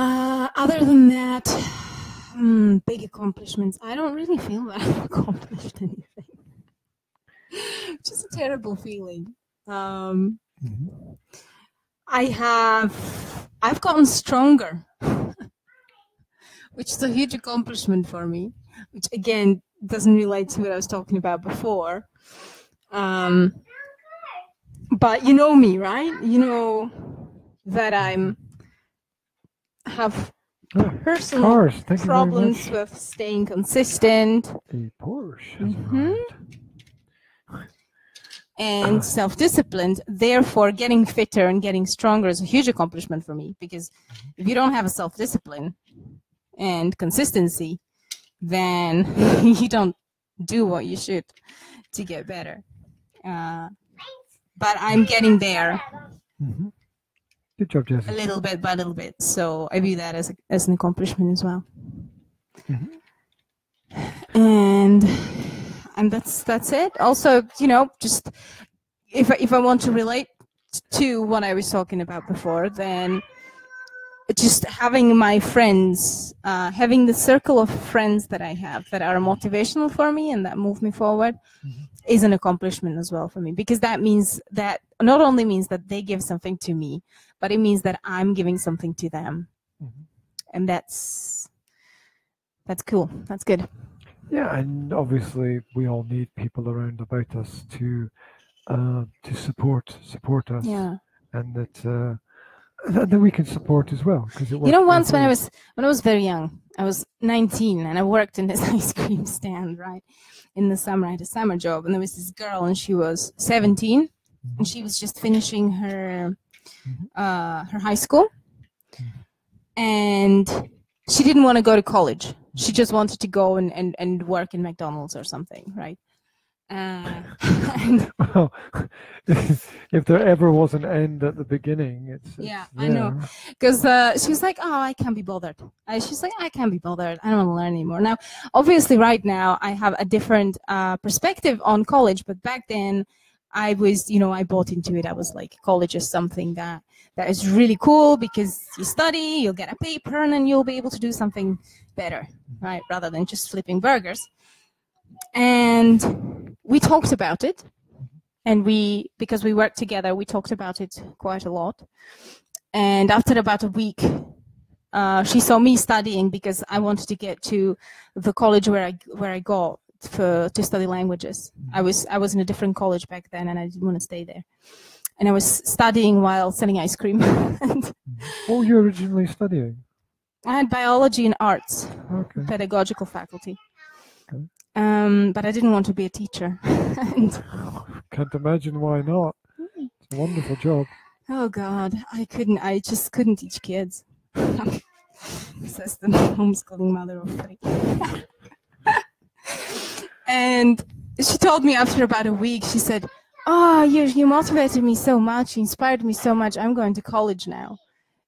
uh, other than that, um, big accomplishments. I don't really feel that I've accomplished anything. Just a terrible feeling. Um, mm-hmm. I have, I've gotten stronger, which is a huge accomplishment for me, which again, doesn't relate to what I was talking about before. Um, but you know me, right? You know that I'm, have personal oh, course, problems with staying consistent. The Porsche. Mm-hmm. And self-disciplined, therefore getting fitter and getting stronger is a huge accomplishment for me, because if you don't have a self-discipline and consistency, then you don't do what you should to get better. Uh, but I'm getting there. Mm-hmm. Good job, Jessica. A little bit by little bit. So I view that as, a, as an accomplishment as well. Mm-hmm. And... And that's that's it. Also, you know, just if I, if I want to relate to what I was talking about before, then just having my friends, uh, having the circle of friends that I have that are motivational for me and that move me forward, mm-hmm. is an accomplishment as well for me, because that means that not only means that they give something to me, but it means that I'm giving something to them, mm-hmm. and that's that's cool. That's good. Yeah, and obviously we all need people around about us to uh, to support support us, yeah. and that uh, and that we can support as well. Because you know, once when I was when I was very young, I was nineteen, and I worked in this ice cream stand. Right, in the summer, I had a summer job, and there was this girl, and she was seventeen, mm-hmm. and she was just finishing her mm-hmm. uh, her high school, mm-hmm. and she didn't want to go to college. She just wanted to go and, and, and work in McDonald's or something, right? Uh, well, if there ever was an end at the beginning, it's, it's yeah, there. I know, because uh, she was like, "Oh, I can't be bothered." Uh, she's like, "I can't be bothered. I don't want to learn anymore." Now, obviously, right now I have a different uh, perspective on college, but back then, I was, you know, I bought into it. I was like, college is something that that is really cool because you study, you'll get a paper, and then you'll be able to do something better, right? Rather than just flipping burgers. And we talked about it, and we, because we worked together, we talked about it quite a lot. And after about a week, uh, she saw me studying because I wanted to get to the college where I where I got. For to study languages. I was I was in a different college back then, and I didn't want to stay there. And I was studying while selling ice cream. What were you originally studying? I had biology and arts, okay. Pedagogical faculty. Okay. Um, but I didn't want to be a teacher. Can't imagine why not. It's a wonderful job. Oh God, I couldn't. I just couldn't teach kids. Says the homeschooling mother of three. And she told me after about a week, she said, "Oh, you, you motivated me so much, you inspired me so much, I'm going to college now."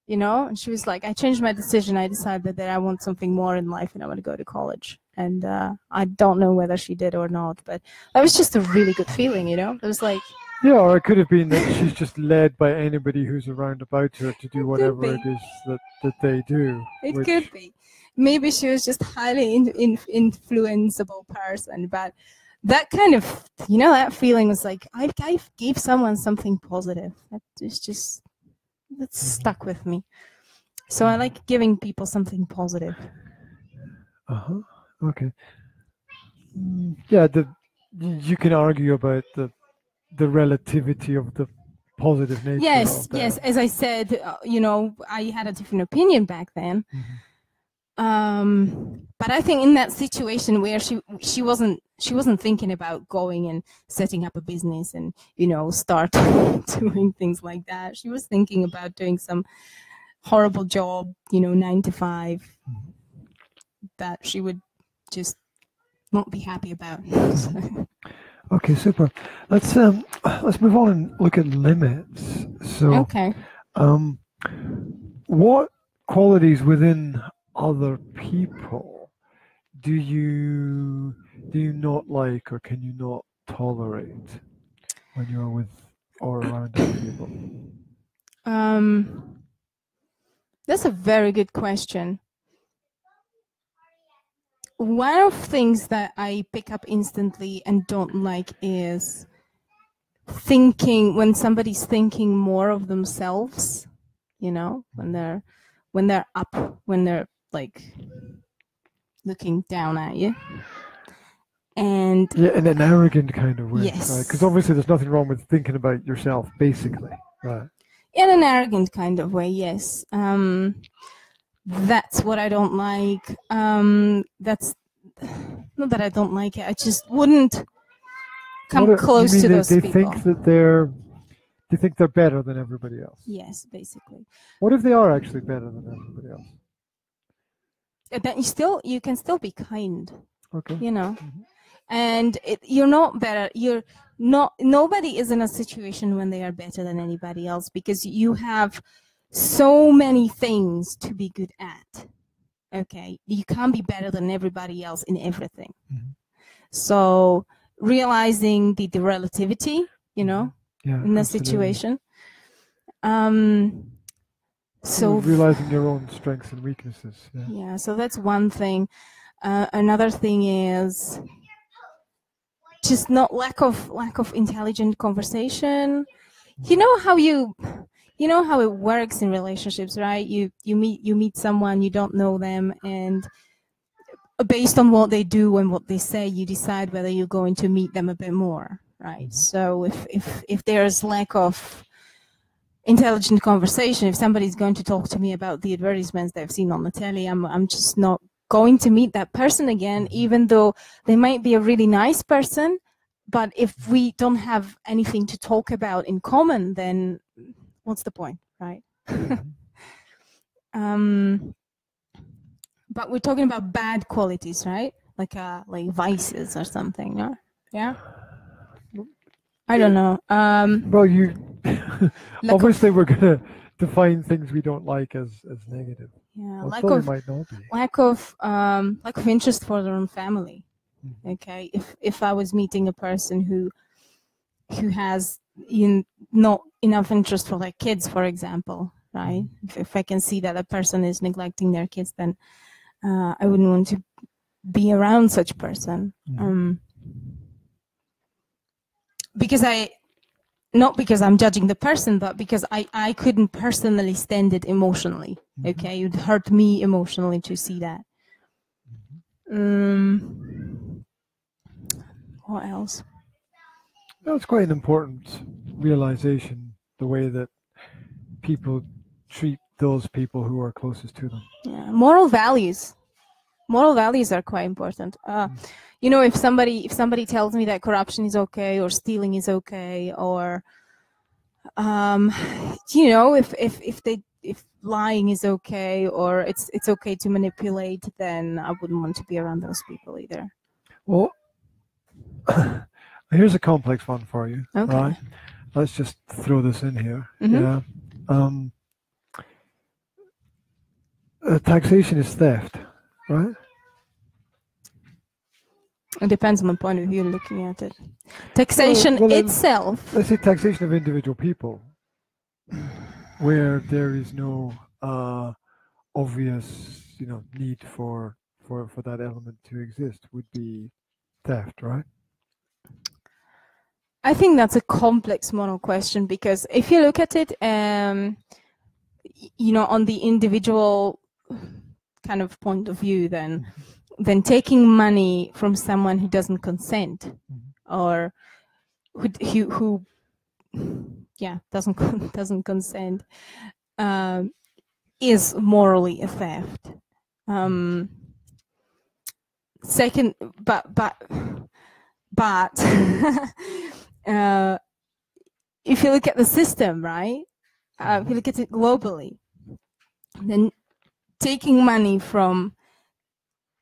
You know, and she was like, "I changed my decision, I decided that I want something more in life and I want to go to college." And uh, I don't know whether she did or not, but that was just a really good feeling, you know? It was like, Yeah, or it could have been that she's just led by anybody who's around about her to do it whatever it is that, that they do. It which... could be. Maybe she was just highly in, in, influenceable person, but that kind of, you know, that feeling was like, I, I gave someone something positive. That is just, that's mm-hmm. stuck with me. So I like giving people something positive. Uh-huh, okay. Yeah, the, you can argue about the the relativity of the positive nature. Yes, yes. As I said, uh, you know, I had a different opinion back then. Mm-hmm. Um, but I think in that situation where she she wasn't she wasn't thinking about going and setting up a business and, you know, start doing things like that. She was thinking about doing some horrible job, you know, nine to five, mm-hmm. that she would just not be happy about. Okay, super. Let's um, let's move on and look at limits. So, okay, um, what qualities within other people do you do you not like, or can you not tolerate when you're with or around other people? Um, that's a very good question. One of the things that I pick up instantly and don't like is thinking, when somebody's thinking more of themselves, you know, when they're, when they're up, when they're like looking down at you. And yeah, in an arrogant kind of way. Yes. Right? Because obviously there's nothing wrong with thinking about yourself, basically. Right. In an arrogant kind of way, yes. Um, that's what I don't like. Um, that's not that I don't like it. I just wouldn't come what close to they, those they people. They think that they're, they think they're better than everybody else. Yes, basically. What if they are actually better than everybody else? Then you still, you can still be kind. Okay. You know, mm-hmm. and it, you're not better. You're not. Nobody is in a situation when they are better than anybody else, because you have so many things to be good at. Okay, you can't be better than everybody else in everything. Mm-hmm. So realizing the, the relativity, you know, yeah, in the absolutely. situation. Um, so realizing your own strengths and weaknesses. Yeah, yeah, so that's one thing. Uh, another thing is just not lack of lack of intelligent conversation. You know how you. You know how it works in relationships, right? You you meet you meet someone, you don't know them, and based on what they do and what they say, you decide whether you're going to meet them a bit more, right? So if if if there's lack of intelligent conversation, if somebody's going to talk to me about the advertisements they've seen on the telly, I'm I'm just not going to meet that person again, even though they might be a really nice person. But if we don't have anything to talk about in common, then what's the point, right? um, but we're talking about bad qualities, right? Like uh, like vices or something, no? Yeah? I don't know. Um, well, you obviously we're going to define things we don't like as, as negative. Yeah, lack of, might not be. lack of um, lack of interest for their own family. Mm-hmm. Okay, if if I was meeting a person who who has in not enough interest for their kids, for example, right? If, if I can see that a person is neglecting their kids, then uh, I wouldn't want to be around such a person. Mm-hmm. Um, because I, not because I'm judging the person, but because I, I couldn't personally stand it emotionally. Mm-hmm. Okay, it would hurt me emotionally to see that. Mm-hmm. Um, what else? That's quite an important realization, the way that people treat those people who are closest to them. Yeah, moral values. Moral values are quite important. Uh, mm. You know, if somebody if somebody tells me that corruption is okay, or stealing is okay, or um, you know, if if if they if lying is okay, or it's it's okay to manipulate, then I wouldn't want to be around those people either. Well. Here's a complex one for you, okay. Right? Let's just throw this in here. Mm-hmm. Yeah. Um, uh, taxation is theft, right? It depends on the point of view looking at it. Taxation well, well, itself. Let's say taxation of individual people, where there is no uh, obvious, you know, need for for for that element to exist, would be theft, right? I think that's a complex moral question, because if you look at it, um, you know, on the individual kind of point of view, then. Than taking money from someone who doesn't consent, mm-hmm. or who, who, who, yeah, doesn't doesn't consent, um, is morally a theft. Um, second, but but but uh, if you look at the system, right? Uh, if you look at it globally, then taking money from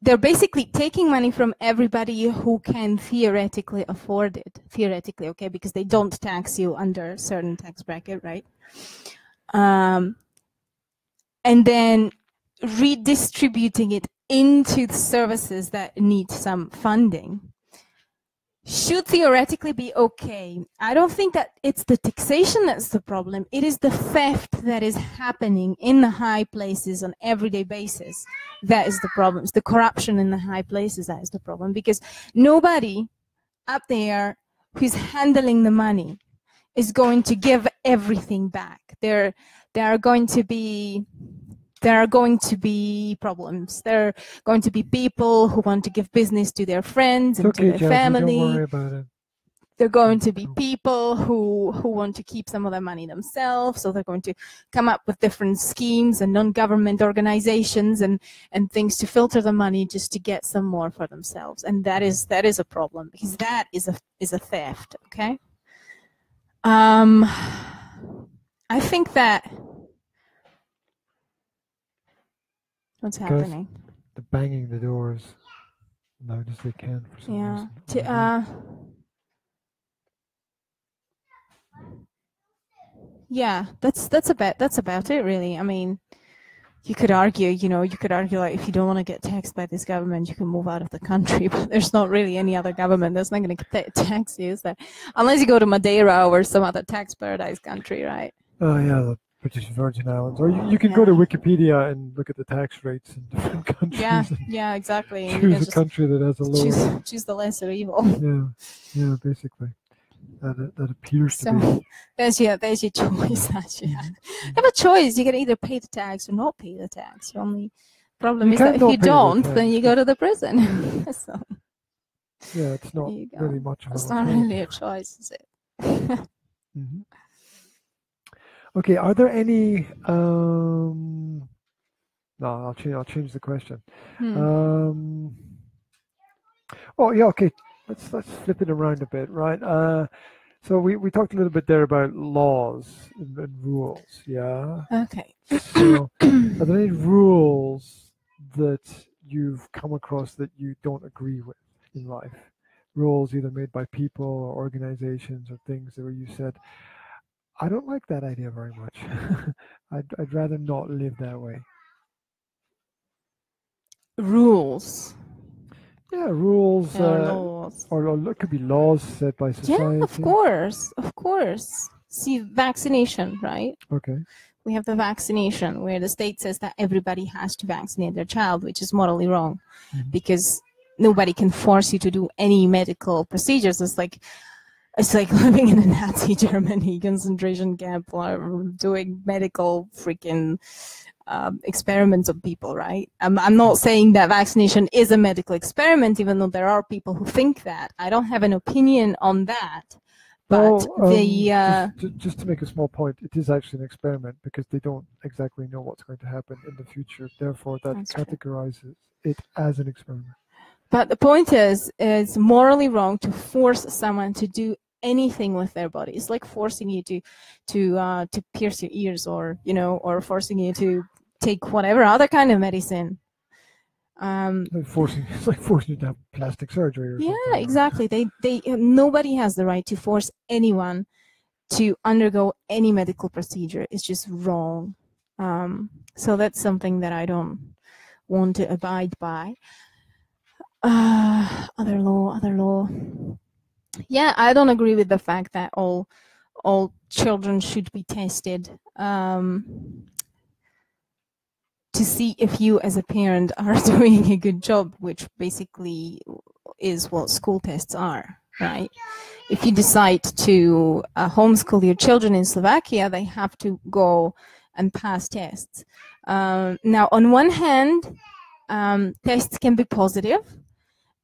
They're basically taking money from everybody who can theoretically afford it, theoretically, okay, because they don't tax you under a certain tax bracket, right? Um, and then redistributing it into the services that need some funding should theoretically be okay. I don't think that it's the taxation that's the problem. It is the theft that is happening in the high places on everyday basis. That is the problem. It's the corruption in the high places that is the problem, because nobody up there who's handling the money is going to give everything back. There, there are going to be There are going to be problems. There are going to be people who want to give business to their friends and okay, to their Jackie, family. Don't worry about it. There are going to be people who who want to keep some of their money themselves, so they're going to come up with different schemes and non-government organizations and and things to filter the money just to get some more for themselves. And that is that is a problem, because that is a is a theft. Okay. Um, I think that. What's happening? The banging the doors loud as they can for some yeah. reason. To, uh, yeah, that's that's about that's about it really. I mean, you could argue, you know, you could argue like if you don't want to get taxed by this government, you can move out of the country. But there's not really any other government that's not going to tax you, is there? Unless you go to Madeira or some other tax paradise country, right? Oh yeah. The British Virgin Islands, or you, you can yeah. go to Wikipedia and look at the tax rates in different countries. Yeah, yeah, exactly. Choose a country that has a lower. Choose, choose the lesser evil. Yeah, yeah, basically, that that appears so, to be. There's your there's your choice. Actually, you have a choice. You can either pay the tax or not pay the tax. The only problem you is that if you don't, the then you go to the prison. So, yeah, it's not really much. Of it's not choice. really a choice, is it? mm-hmm. Okay, are there any, um, no, I'll change, I'll change the question. Hmm. Um, oh, yeah, okay, let's, let's flip it around a bit, right? Uh, so we, we talked a little bit there about laws and, and rules, yeah? Okay. So are there any rules that you've come across that you don't agree with in life? Rules either made by people or organizations or things where you said, I don't like that idea very much. I'd, I'd rather not live that way. Rules. Yeah, rules. Yeah, uh, laws. Or, or it could be laws set by society. Yeah, of course. Of course. See, vaccination, right? Okay. We have the vaccination where the state says that everybody has to vaccinate their child, which is morally wrong, mm-hmm. because nobody can force you to do any medical procedures. It's like, It's like living in a Nazi Germany concentration camp or doing medical freaking um, experiments on people, right? I'm, I'm not saying that vaccination is a medical experiment, even though there are people who think that. I don't have an opinion on that. But well, um, the, uh, just, just to make a small point, it is actually an experiment because they don't exactly know what's going to happen in the future. Therefore, that categorizes true. it as an experiment. But the point is, it's morally wrong to force someone to do anything with their body. It's like forcing you to, to, uh, to pierce your ears, or you know, or forcing you to take whatever other kind of medicine. Um, like forcing, it's like forcing you to have plastic surgery. Or yeah, something. exactly. They, they, nobody has the right to force anyone to undergo any medical procedure. It's just wrong. Um, so that's something that I don't want to abide by. uh, other law, other law. Yeah, I don't agree with the fact that all all children should be tested um, to see if you as a parent are doing a good job, which basically is what school tests are, right? If you decide to uh, homeschool your children in Slovakia, they have to go and pass tests. Um, now, on one hand, um, tests can be positive,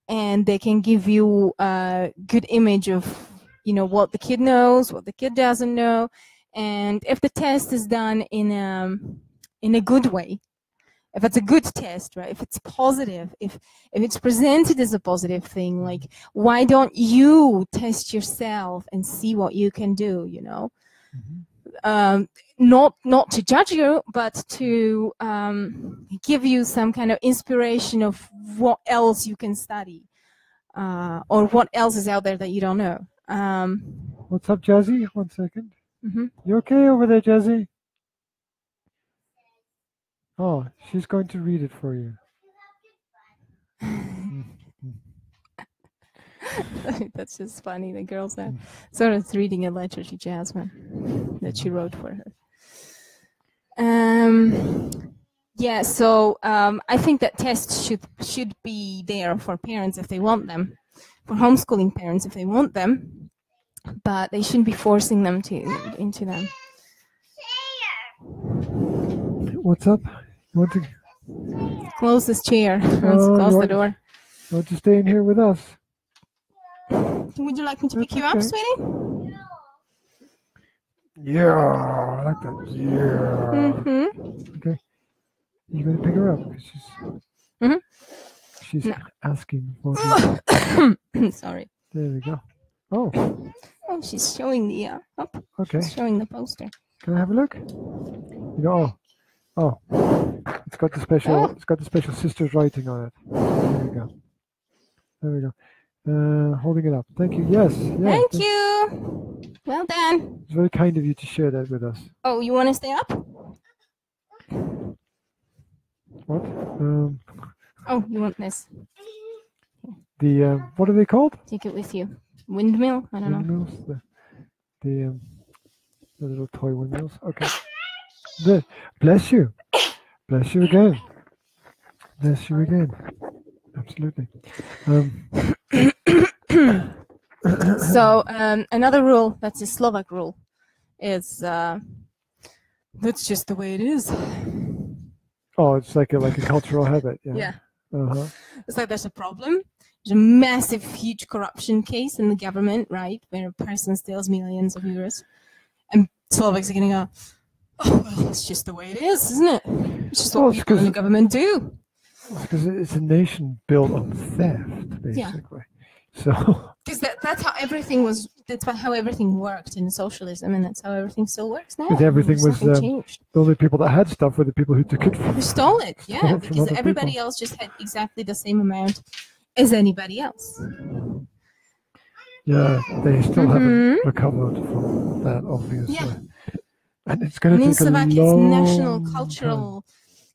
and they can give you a good image of, you know, what the kid knows, what the kid doesn't know, and if the test is done in a, in a good way, if it's a good test, right, if it's positive, if, if it's presented as a positive thing, like, why don't you test yourself and see what you can do, you know? Mm-hmm. um, not, not to judge you, but to um, give you some kind of inspiration of what else you can study uh, or what else is out there that you don't know. Um, What's up, Jazzy? One second. Mm-hmm. You okay over there, Jazzy? Oh, she's going to read it for you. That's just funny. The girl's that sort of reading a letter to Jasmine that she wrote for her. Um, yeah, so um, I think that tests should should be there for parents if they want them, for homeschooling parents if they want them, but they shouldn't be forcing them to into them. What's up? You want to close this chair? Let's uh, close the door. You want to stay in here with us? Would you like me to pick you up, sweetie? Yeah, I like that. Yeah. Mm-hmm. Okay. You gonna pick her up? She's mm-hmm. she's no. asking for. Sorry. There we go. Oh. Oh, she's showing the uh, up. Okay. She's showing the poster. Can I have a look? You know. Oh, it's got the special. Oh. It's got the special sister's writing on it. There we go. There we go. Uh, holding it up. Thank you. Yes. Yeah, thank you. Well done. It's very kind of you to share that with us. Oh, you want to stay up? What? Um, oh, you want this? The uh, what are they called? Take it with you. Windmill. I don't Windmills, know. The the, um, the little toy windmills. Okay. The, bless you. Bless you again. Bless you again. Absolutely. Um. So um, another rule, that's a Slovak rule, is uh, that's just the way it is. Oh, it's like a, like a cultural habit. Yeah. Yeah. Uh-huh. It's like there's a problem. There's a massive, huge corruption case in the government, right, where a person steals millions of euros. And Slovaks are going to go, oh, well, it's just the way it is, isn't it? It's just what well, people in the government do. Because it's a nation built on theft, basically. Yeah. So. Because that, that's how everything was. That's how everything worked in socialism, and that's how everything still works now. Because everything was um, changed. The only people that had stuff were the people who took it from. Who stole it? Yeah, stole it because everybody people. else just had exactly the same amount as anybody else. Yeah, they still mm-hmm. haven't recovered from that, obviously. Yeah. And it's going to take a long time. Slovakia's national cultural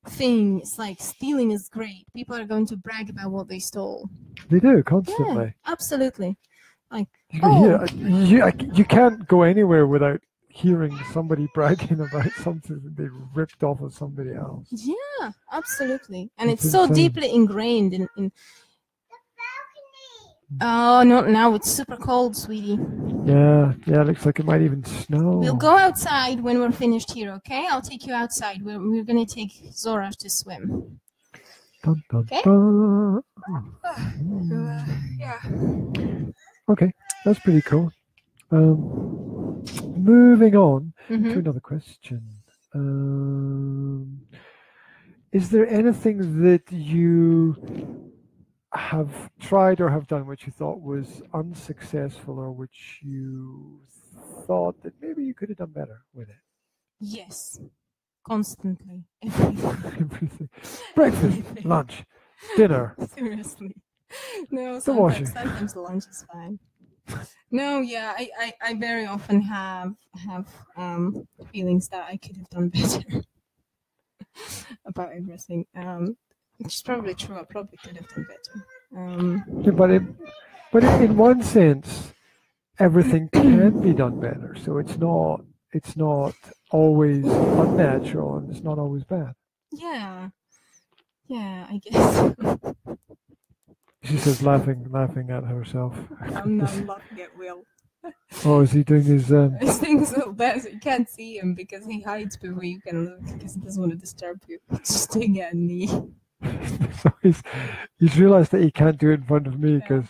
thing. It's like stealing is great. People are going to brag about what they stole. They do constantly. Yeah, absolutely. Like you, oh. hear, you, you can't go anywhere without hearing somebody bragging about something that they ripped off of somebody else. Yeah, absolutely. And it's, it's so deeply ingrained in, in. Oh, not now. It's super cold, sweetie. Yeah, yeah, it looks like it might even snow. We'll go outside when we're finished here, okay? I'll take you outside. We're, we're going to take Zora to swim. Dun, dun, okay? Dun. Uh, yeah. Okay, that's pretty cool. Um, moving on mm-hmm. to another question. Um, is there anything that you have tried or have done which you thought was unsuccessful or which you thought that maybe you could have done better with it? Yes, constantly. Everything. Breakfast, Everything. lunch, dinner. Seriously. No, sometimes, sometimes the lunch is fine. No, yeah, I, I, I very often have, have um, feelings that I could have done better about everything. Um, Which is probably true. I probably could have done better. Um, yeah, but it, but it, in one sense, everything can be done better. So it's not it's not always unnatural, and it's not always bad. Yeah, yeah, I guess. She says, laughing, laughing at herself. I'm not laughing at Will. Oh, is he doing his? Um... His thing's so bad, so you can't see him because he hides before you can look because he doesn't want to disturb you. He's just doing it at me. So he's, he's realized that he can't do it in front of me because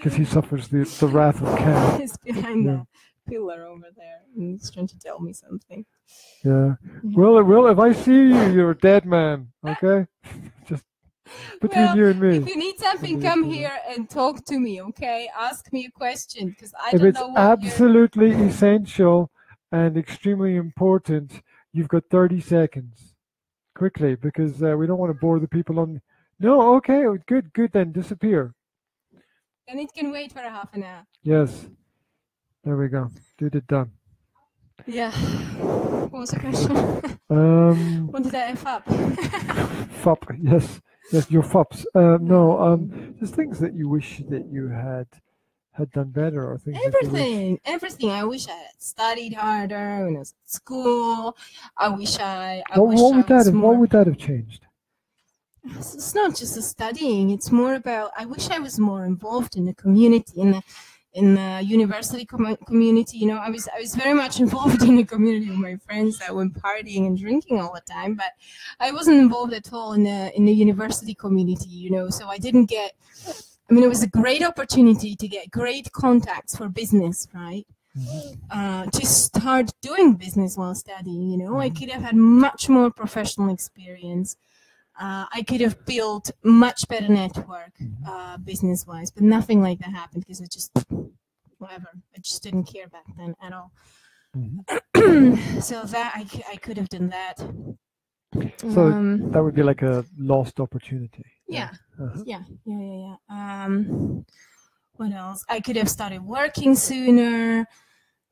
yeah. he suffers the, the wrath of Cat. He's behind yeah. the pillar over there and he's trying to tell me something. Yeah. Will, Will, if I see you, you're a dead man, okay? Just between well, you and me. If you need something, come here and talk to me, okay? Ask me a question because I if don't know what If it's absolutely you're... essential and extremely important, you've got thirty seconds. Quickly, because uh, we don't want to bore the people on. No, okay, good, good. Then disappear. And it can wait for a half an hour. Yes, there we go. Did it done. Yeah. What was the question? Um. What did I fop? Fop. Yes, yes. Your fops. Uh, no. Um. There's things that you wish that you had had done better, or things. Everything. Wish... Everything. I wish I had studied harder when I was at school. I wish I. I what, wish what would I that? Have, more... What would that have changed? It's, it's not just the studying. It's more about. I wish I was more involved in the community, in the in the university com community. You know, I was I was very much involved in the community with my friends that went partying and drinking all the time, but I wasn't involved at all in the in the university community. You know, so I didn't get. I mean, it was a great opportunity to get great contacts for business, right? Uh, to start doing business while studying, you know, I could have had much more professional experience. Uh, I could have built much better network uh, business-wise, but nothing like that happened because I just, whatever, I just didn't care back then at all. Mm-hmm. So that, I, I could have done that. So um, that would be like a lost opportunity. Yeah, uh-huh. yeah, yeah, yeah, yeah. Um, what else? I could have started working sooner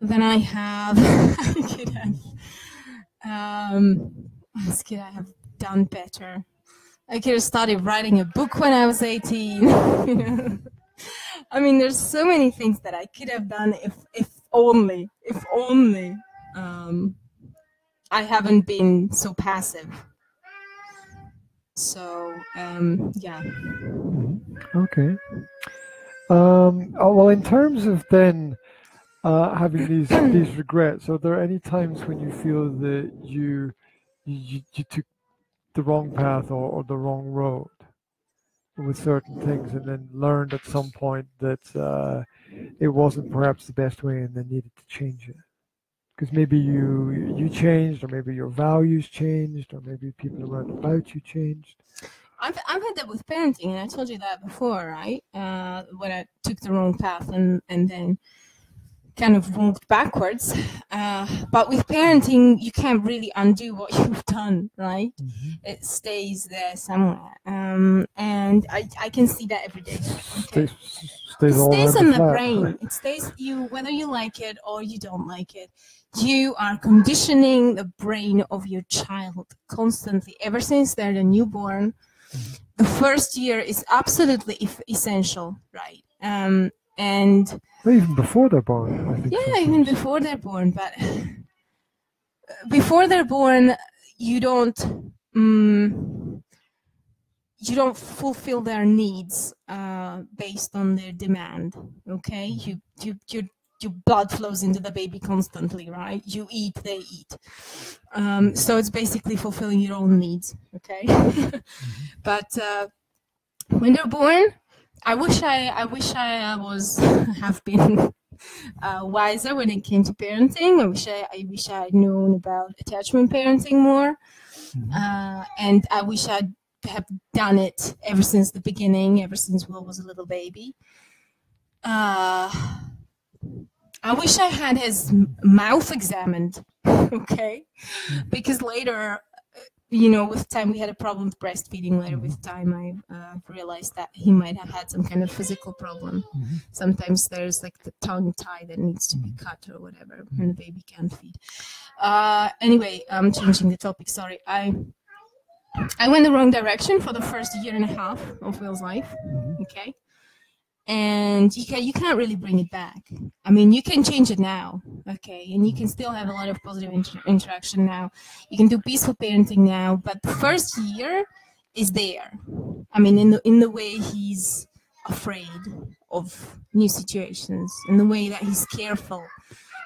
than I have. I could have. Um, what else could I have done better? I could have started writing a book when I was eighteen. You know, I mean, there's so many things that I could have done if, if only, if only um, I haven't been so passive. So, um, yeah. Okay. Um, oh, well, in terms of then uh, having these these regrets, are there any times when you feel that you you, you took the wrong path or, or the wrong road with certain things, and then learned at some point that uh, it wasn't perhaps the best way, and then needed to change it? Because maybe you you changed, or maybe your values changed, or maybe people around about you changed. I've I've had that with parenting, and I told you that before, right? Uh, when I took the wrong path and and then kind of moved backwards. Uh, but with parenting, you can't really undo what you've done, right? Mm-hmm. It stays there somewhere, um, and I I can see that every day. Okay. Stays, stays it stays in the, the brain. Right? It stays you whether you like it or you don't like it. You are conditioning the brain of your child constantly, ever since they're a newborn. The first year is absolutely essential, right? Um, and well, even before they're born, I think yeah, so. even before they're born. But before they're born, you don't um, you don't fulfill their needs uh, based on their demand. Okay, you you you. Your blood flows into the baby constantly, right? You eat, they eat. Um, so it's basically fulfilling your own needs, okay? But uh, when they're born, I wish I, I wish I was have been uh, wiser when it came to parenting. I wish I, I wish I had known about attachment parenting more, uh, and I wish I'd have done it ever since the beginning, ever since Will was a little baby. Uh, I wish I had his mouth examined, okay? Because later, you know, with time, we had a problem with breastfeeding. Later with time, I uh, realized that he might have had some kind of physical problem. Mm-hmm. Sometimes there's like the tongue tie that needs to be cut or whatever, and the baby can't feed. Uh, anyway, I'm changing the topic, sorry. I I went the wrong direction for the first year and a half of Will's life, mm-hmm. okay? And you, can, you can't really bring it back. I mean, you can change it now, okay? And you can still have a lot of positive inter interaction now. You can do peaceful parenting now, but the first year is there. I mean, in the, in the way he's afraid of new situations, in the way that he's careful,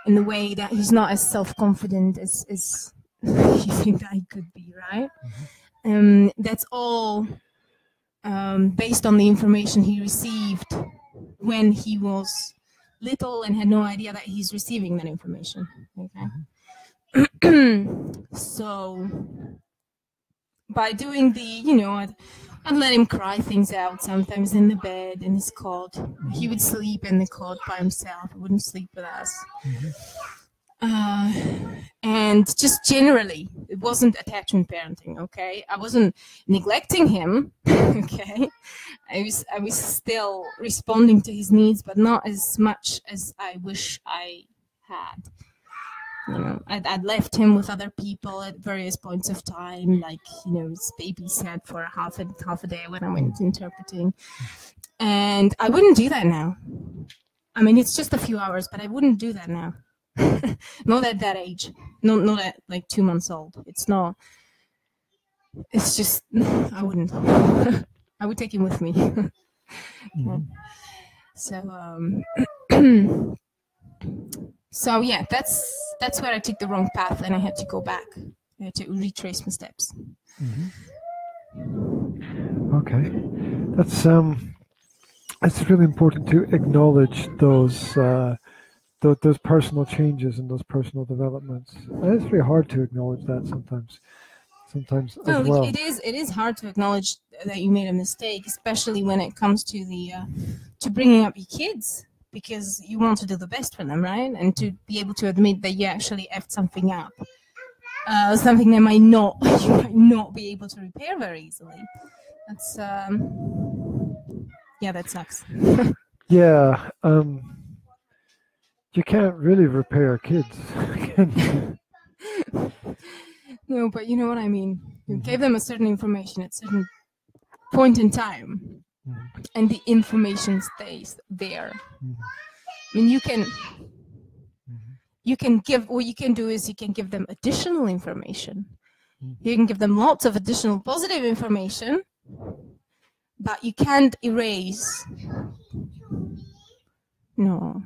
in the way that he's not as self-confident as, as you think that he could be, right? Mm-hmm. Um, that's all um, based on the information he received when he was little and had no idea that he's receiving that information. Okay, mm-hmm. So by doing the, you know, I'd, I'd let him cry things out sometimes in the bed, in his cot. He would sleep in the cot by himself. He wouldn't sleep with us. Mm-hmm. Uh, and just generally, it wasn't attachment parenting, okay? I wasn't neglecting him, okay? I was, I was still responding to his needs, but not as much as I wish I had. You know, I'd, I'd left him with other people at various points of time, like, you know, his babysat for half a, half a day when I went interpreting. And I wouldn't do that now. I mean, it's just a few hours, but I wouldn't do that now. Not at that age, no, not at like two months old. It's not, it's just, I wouldn't. I would take him with me. Yeah. So, um, so yeah, that's, that's where I took the wrong path and I had to go back. I had to retrace my steps. Mm-hmm. Okay. That's, um, it's really important to acknowledge those, uh, those personal changes and those personal developments. It's very hard to acknowledge that sometimes. Sometimes no, as well. it is. It is hard to acknowledge that you made a mistake, especially when it comes to the uh, to bringing up your kids, because you want to do the best for them, right? And to be able to admit that you actually effed something up, uh, something that might not you might not be able to repair very easily. That's um, yeah, that sucks. Yeah. Um, You can't really repair kids, can you? No, but you know what I mean. You gave them a certain information at a certain point in time, mm-hmm. and the information stays there. Mm-hmm. I mean, you can, mm-hmm. you can give, what you can do is you can give them additional information. Mm-hmm. You can give them lots of additional positive information, but you can't erase. No.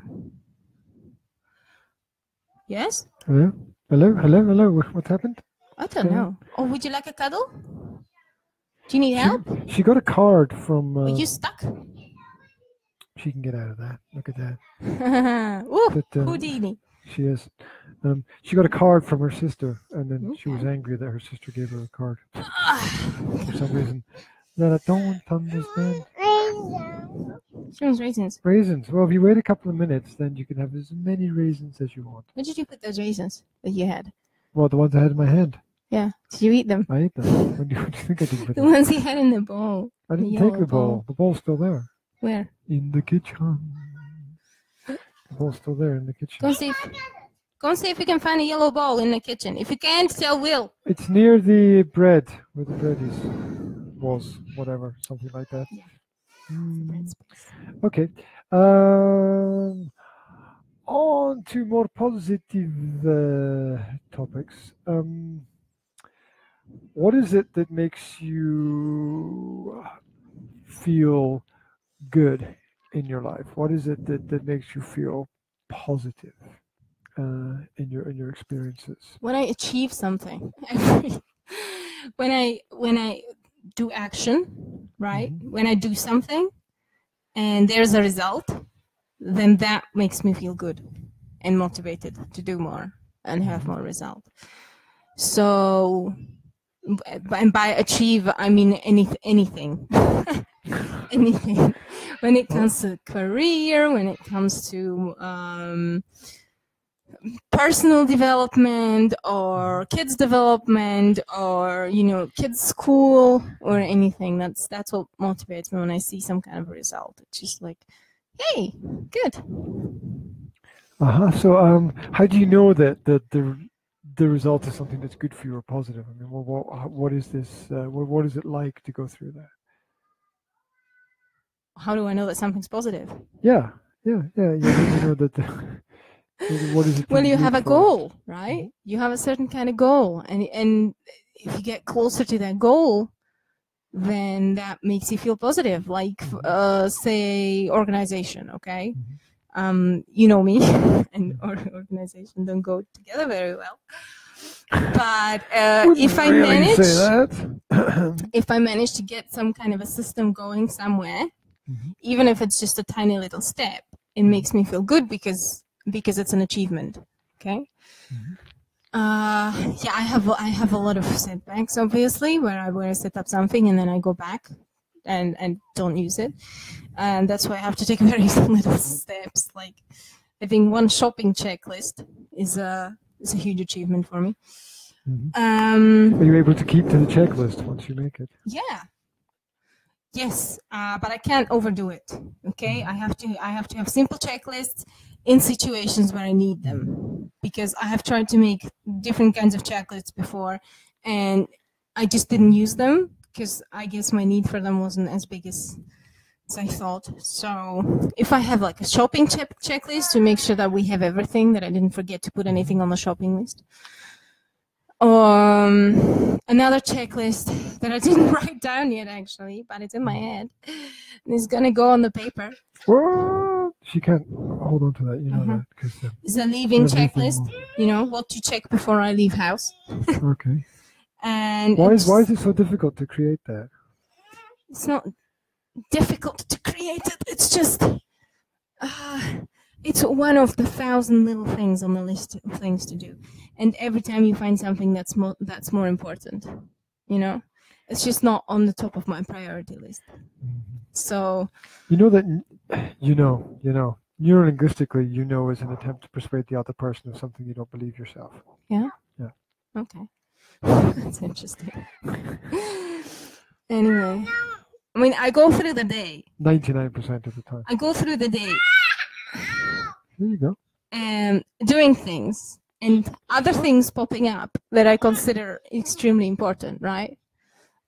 Yes? Hello? Hello? Hello? Hello? What, what happened? I don't know. Oh, would you like a cuddle? Do you need help? She, she got a card from... Uh, Are you stuck? She can get out of that. Look at that. Ooh, but, um, Houdini. She is. Um, she got a card from her sister, and then okay. she was angry that her sister gave her a card. For some reason. That I don't understand. Raisins. raisins. Raisins. Well, if you wait a couple of minutes, then you can have as many raisins as you want. Where did you put those raisins that you had? Well, the ones I had in my hand. Yeah. Did you eat them? I ate them. What do you, what do you think I did with them? The ones he had in the bowl. I didn't the take the bowl. bowl. The bowl's still there. Where? In the kitchen. The bowl's still there in the kitchen. Go and see if, go and see if we can find a yellow bowl in the kitchen. If you can't, tell Will. It's near the bread, where the bread is. Was, whatever, something like that. Yeah. Mm. Okay, um, on to more positive uh, topics. Um, what is it that makes you feel good in your life? What is it that, that makes you feel positive uh, in your in your experiences? When I achieve something, when I when I do action. Right? Mm-hmm. When I do something and there's a result, then that makes me feel good and motivated to do more and have more result. So, and by achieve, I mean any, anything, anything. When it comes to career, when it comes to um, personal development or kids development or, you know, kids school or anything, that's that's what motivates me when I see some kind of result. It's just like, hey, good. Uh-huh. So um how do you know that that the the result is something that's good for you or positive. I mean, well, what, what is this? Uh, what, what is it like to go through that? How do I know that something's positive? Yeah, yeah, yeah. You need to know that. The, what is it? Well, you have a goal, right? You have a certain kind of goal, and and if you get closer to that goal, then that makes you feel positive. Like, uh, say, organization. Okay. Mm-hmm. Um, you know me, and our organization don't go together very well. But uh, if I really manage, that. if I manage to get some kind of a system going somewhere, mm-hmm. even if it's just a tiny little step, it makes me feel good because because it's an achievement. Okay. Mm-hmm. Uh, yeah, I have I have a lot of setbacks, obviously, where I where I set up something and then I go back. And, and don't use it. And that's why I have to take very little steps. Like, I think one shopping checklist is a, is a huge achievement for me. Mm-hmm. um, Are you able to keep to the checklist once you make it? Yeah. Yes, uh, but I can't overdo it. Okay, I have to, I have to have simple checklists in situations where I need them. Because I have tried to make different kinds of checklists before, and I just didn't use them. Because I guess my need for them wasn't as big as, as I thought. So if I have like a shopping check checklist to make sure that we have everything, that I didn't forget to put anything on the shopping list. Um, another checklist that I didn't write down yet, actually, but it's in my head. And it's going to go on the paper. Well, she can't hold on to that. You know uh-huh. that. 'Cause, uh, it's a leaving checklist. You know, what to check before I leave house. Okay. And why is why is it so difficult to create that? It's not difficult to create it. It's just uh, it's one of the thousand little things on the list of things to do, and every time you find something that's more that's more important, you know, it's just not on the top of my priority list. Mm-hmm. So you know that you know you know neurolinguistically, you know, is an attempt to persuade the other person of something you don't believe yourself. Yeah. Yeah. Okay. That's interesting. Anyway, I mean, I go through the day. ninety-nine percent of the time. I go through the day. There you go. And doing things and other things popping up that I consider extremely important, right?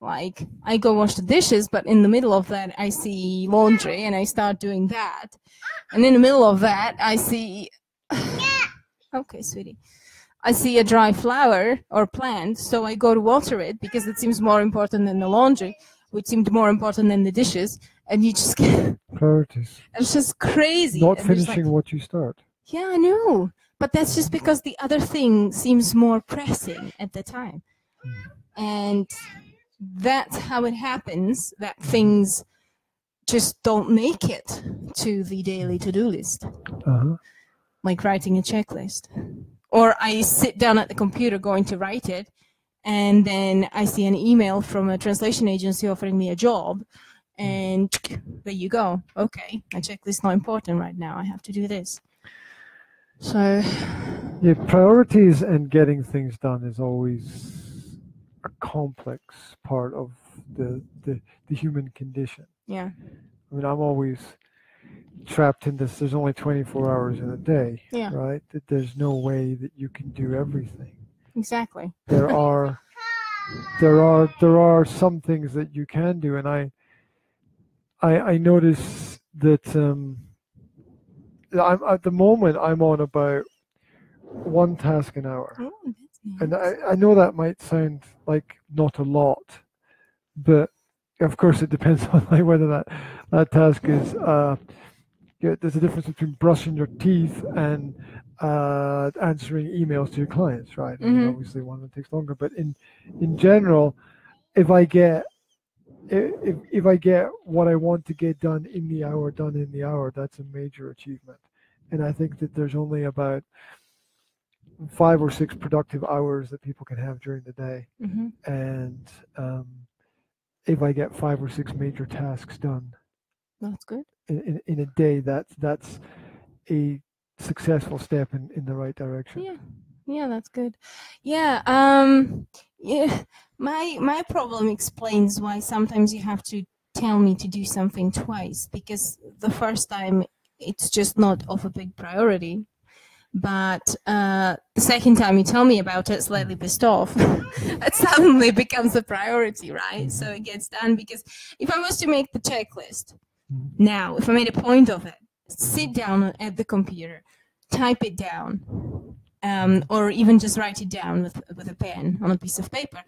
Like, I go wash the dishes, but in the middle of that, I see laundry and I start doing that. And in the middle of that, I see... Okay, sweetie. I see a dry flower or plant, so I go to water it because it seems more important than the laundry, which seemed more important than the dishes, and you just get... Priorities. It's just crazy. Not finishing like, what you start. Yeah, I know. But that's just because the other thing seems more pressing at the time. Mm. And that's how it happens, that things just don't make it to the daily to-do list. Uh-huh. Like writing a checklist. Or I sit down at the computer going to write it, and then I see an email from a translation agency offering me a job, and there you go. Okay, my checklist is not important right now. I have to do this. So, yeah, priorities and getting things done is always a complex part of the the, the human condition. Yeah. I mean, I'm always trapped in this. There's only twenty-four hours in a day, yeah. right? That there's no way that you can do everything. Exactly. There are, there are, there are some things that you can do, and I, I, I notice that um, I'm at the moment I'm on about one task an hour, oh, that's nice. And I, I know that might sound like not a lot, but of course it depends on like whether that that task is. Uh, Yeah, there's a difference between brushing your teeth and uh, answering emails to your clients, right? Mm-hmm. I mean, obviously, one that takes longer. But in in general, if I get if if I get what I want to get done in the hour, done in the hour, that's a major achievement. And I think that there's only about five or six productive hours that people can have during the day. Mm-hmm. And um, if I get five or six major tasks done, that's good. In, in a day, that's that's a successful step in, in the right direction. Yeah, yeah, that's good. Yeah, um, yeah. My my problem explains why sometimes you have to tell me to do something twice, because the first time it's just not of a big priority, But uh, the second time you tell me about it, slightly pissed off, it suddenly becomes a priority, right? So it gets done, because if I was to make the checklist now, if I made a point of it, sit down at the computer, type it down, um, or even just write it down with, with a pen on a piece of paper,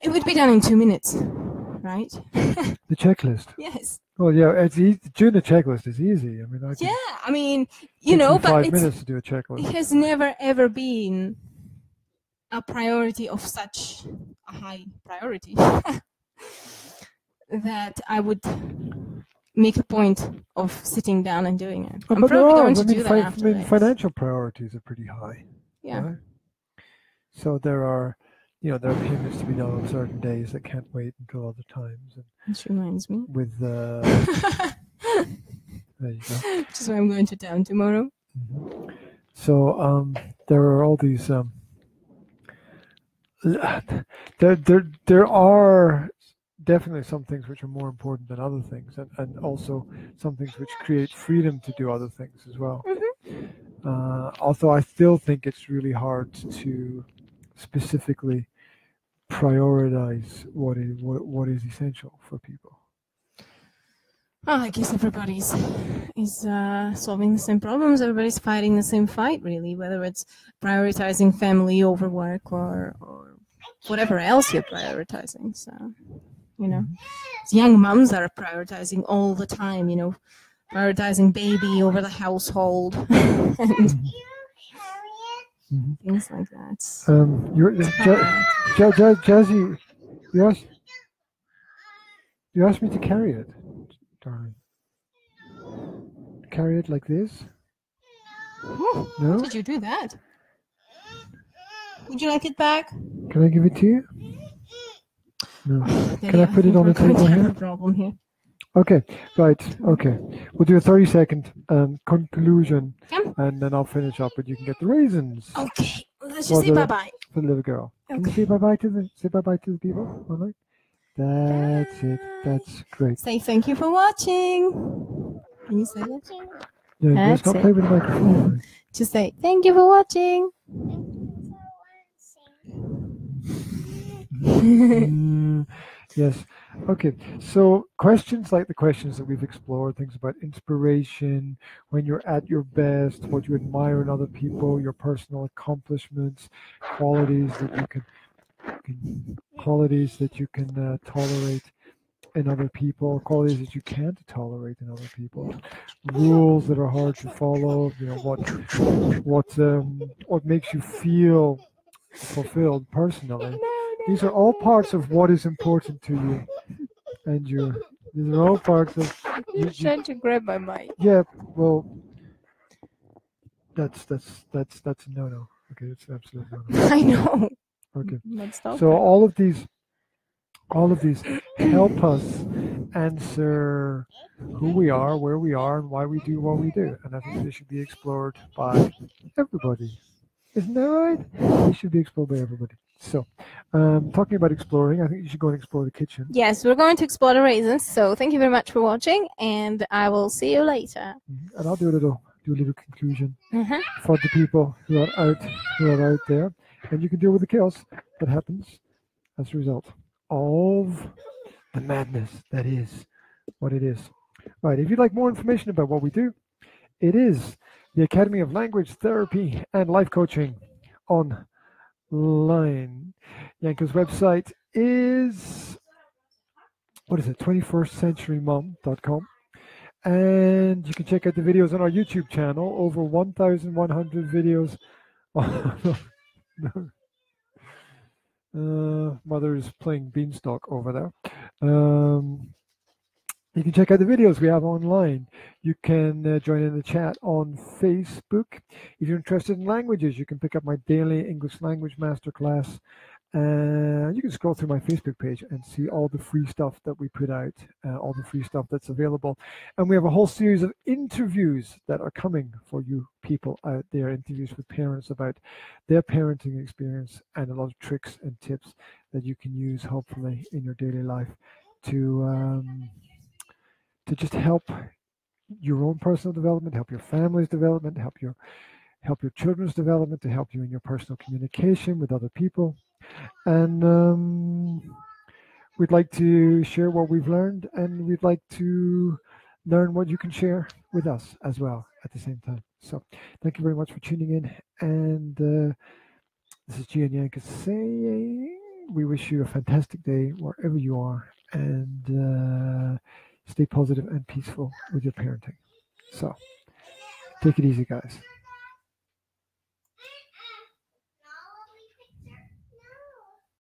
it would be done in two minutes, right? The checklist? Yes. Well, yeah, it's easy. Doing the checklist is easy. I mean, I yeah, I mean, you know, but five it's, minutes to do a checklist. It has never ever been a priority of such a high priority that I would make a point of sitting down and doing it. Oh, I'm but probably no, going I mean, to do that after I mean, financial priorities are pretty high. Yeah. Right? So there are, you know, there are payments to be done on certain days that can't wait until other times. And this reminds me. With uh, there you go. Which is why I'm going to town tomorrow. Mm-hmm. So um, there are all these. Um, there, there, there are definitely some things which are more important than other things, and, and also some things which create freedom to do other things as well. Mm-hmm. Uh, although I still think it's really hard to specifically prioritize what is what, what is essential for people. Well, I guess everybody's is uh, solving the same problems. Everybody's fighting the same fight, really. Whether it's prioritizing family over work or or whatever else you're prioritizing. So, you know, mm-hmm. young moms are prioritizing all the time. You know, prioritizing baby over the household. and, Mm-hmm. Things like that. Um, you're, ja ja ja Jazzy, you asked, you asked me to carry it, darling. Carry it like this? Oh, no? How did you do that? Would you like it back? Can I give it to you? No. There Can you I put it on the table here? Problem here? Okay, right, okay. We'll do a thirty second um, conclusion, Come. and then I'll finish up, but you can get the raisins. Okay, let's just say bye-bye. For the little girl. Okay. Can you say bye-bye to the, say bye-bye to the people? All right. That's bye. it, that's great. Say thank you for watching. Can you say that? Yeah, that's just not play with the microphone. Just say, thank you for watching. Thank you for watching. Yes. Okay, so questions like the questions that we've explored, things about inspiration, when you're at your best, what you admire in other people, your personal accomplishments, qualities that you can, qualities that you can uh, tolerate in other people, qualities that you can't tolerate in other people, rules that are hard to follow, you know, what, what, um, what makes you feel fulfilled personally. These are all parts of what is important to you, and your. These are all parts of. You're you, trying you, to grab my mic. Yeah, well, that's that's that's that's no no. Okay, it's absolutely no. I know. Okay. Let's stop. So all of these, all of these, help us answer who we are, where we are, and why we do what we do, and I think they should be explored by everybody. Isn't that right? They should be explored by everybody. So, um, talking about exploring, I think you should go and explore the kitchen. Yes, we're going to explore the raisins. So, thank you very much for watching, and I will see you later. Mm-hmm. And I'll do a little, do a little conclusion mm-hmm. for the people who are out, who are out there, and you can deal with the chaos that happens as a result of the madness that is what it is. Right. If you'd like more information about what we do, it is the Academy of Language Therapy and Life Coaching on. Line. Yanka's website is what is it? twenty first century mom dot com, and you can check out the videos on our YouTube channel. Over one thousand one hundred videos. uh, mother's playing Beanstalk over there. Um, you can check out the videos we have online. You can uh, join in the chat on Facebook. If you're interested in languages, you can pick up my daily English language masterclass. And uh, you can scroll through my Facebook page and see all the free stuff that we put out, uh, all the free stuff that's available. And we have a whole series of interviews that are coming for you people out there, interviews with parents about their parenting experience and a lot of tricks and tips that you can use, hopefully, in your daily life to... Um, to just help your own personal development, help your family's development, help your help your children's development, to help you in your personal communication with other people. And um, we'd like to share what we've learned, and we'd like to learn what you can share with us as well at the same time. So thank you very much for tuning in. And uh, this is G and Yanka saying we wish you a fantastic day wherever you are, and uh, stay positive and peaceful with your parenting. So take it easy, guys.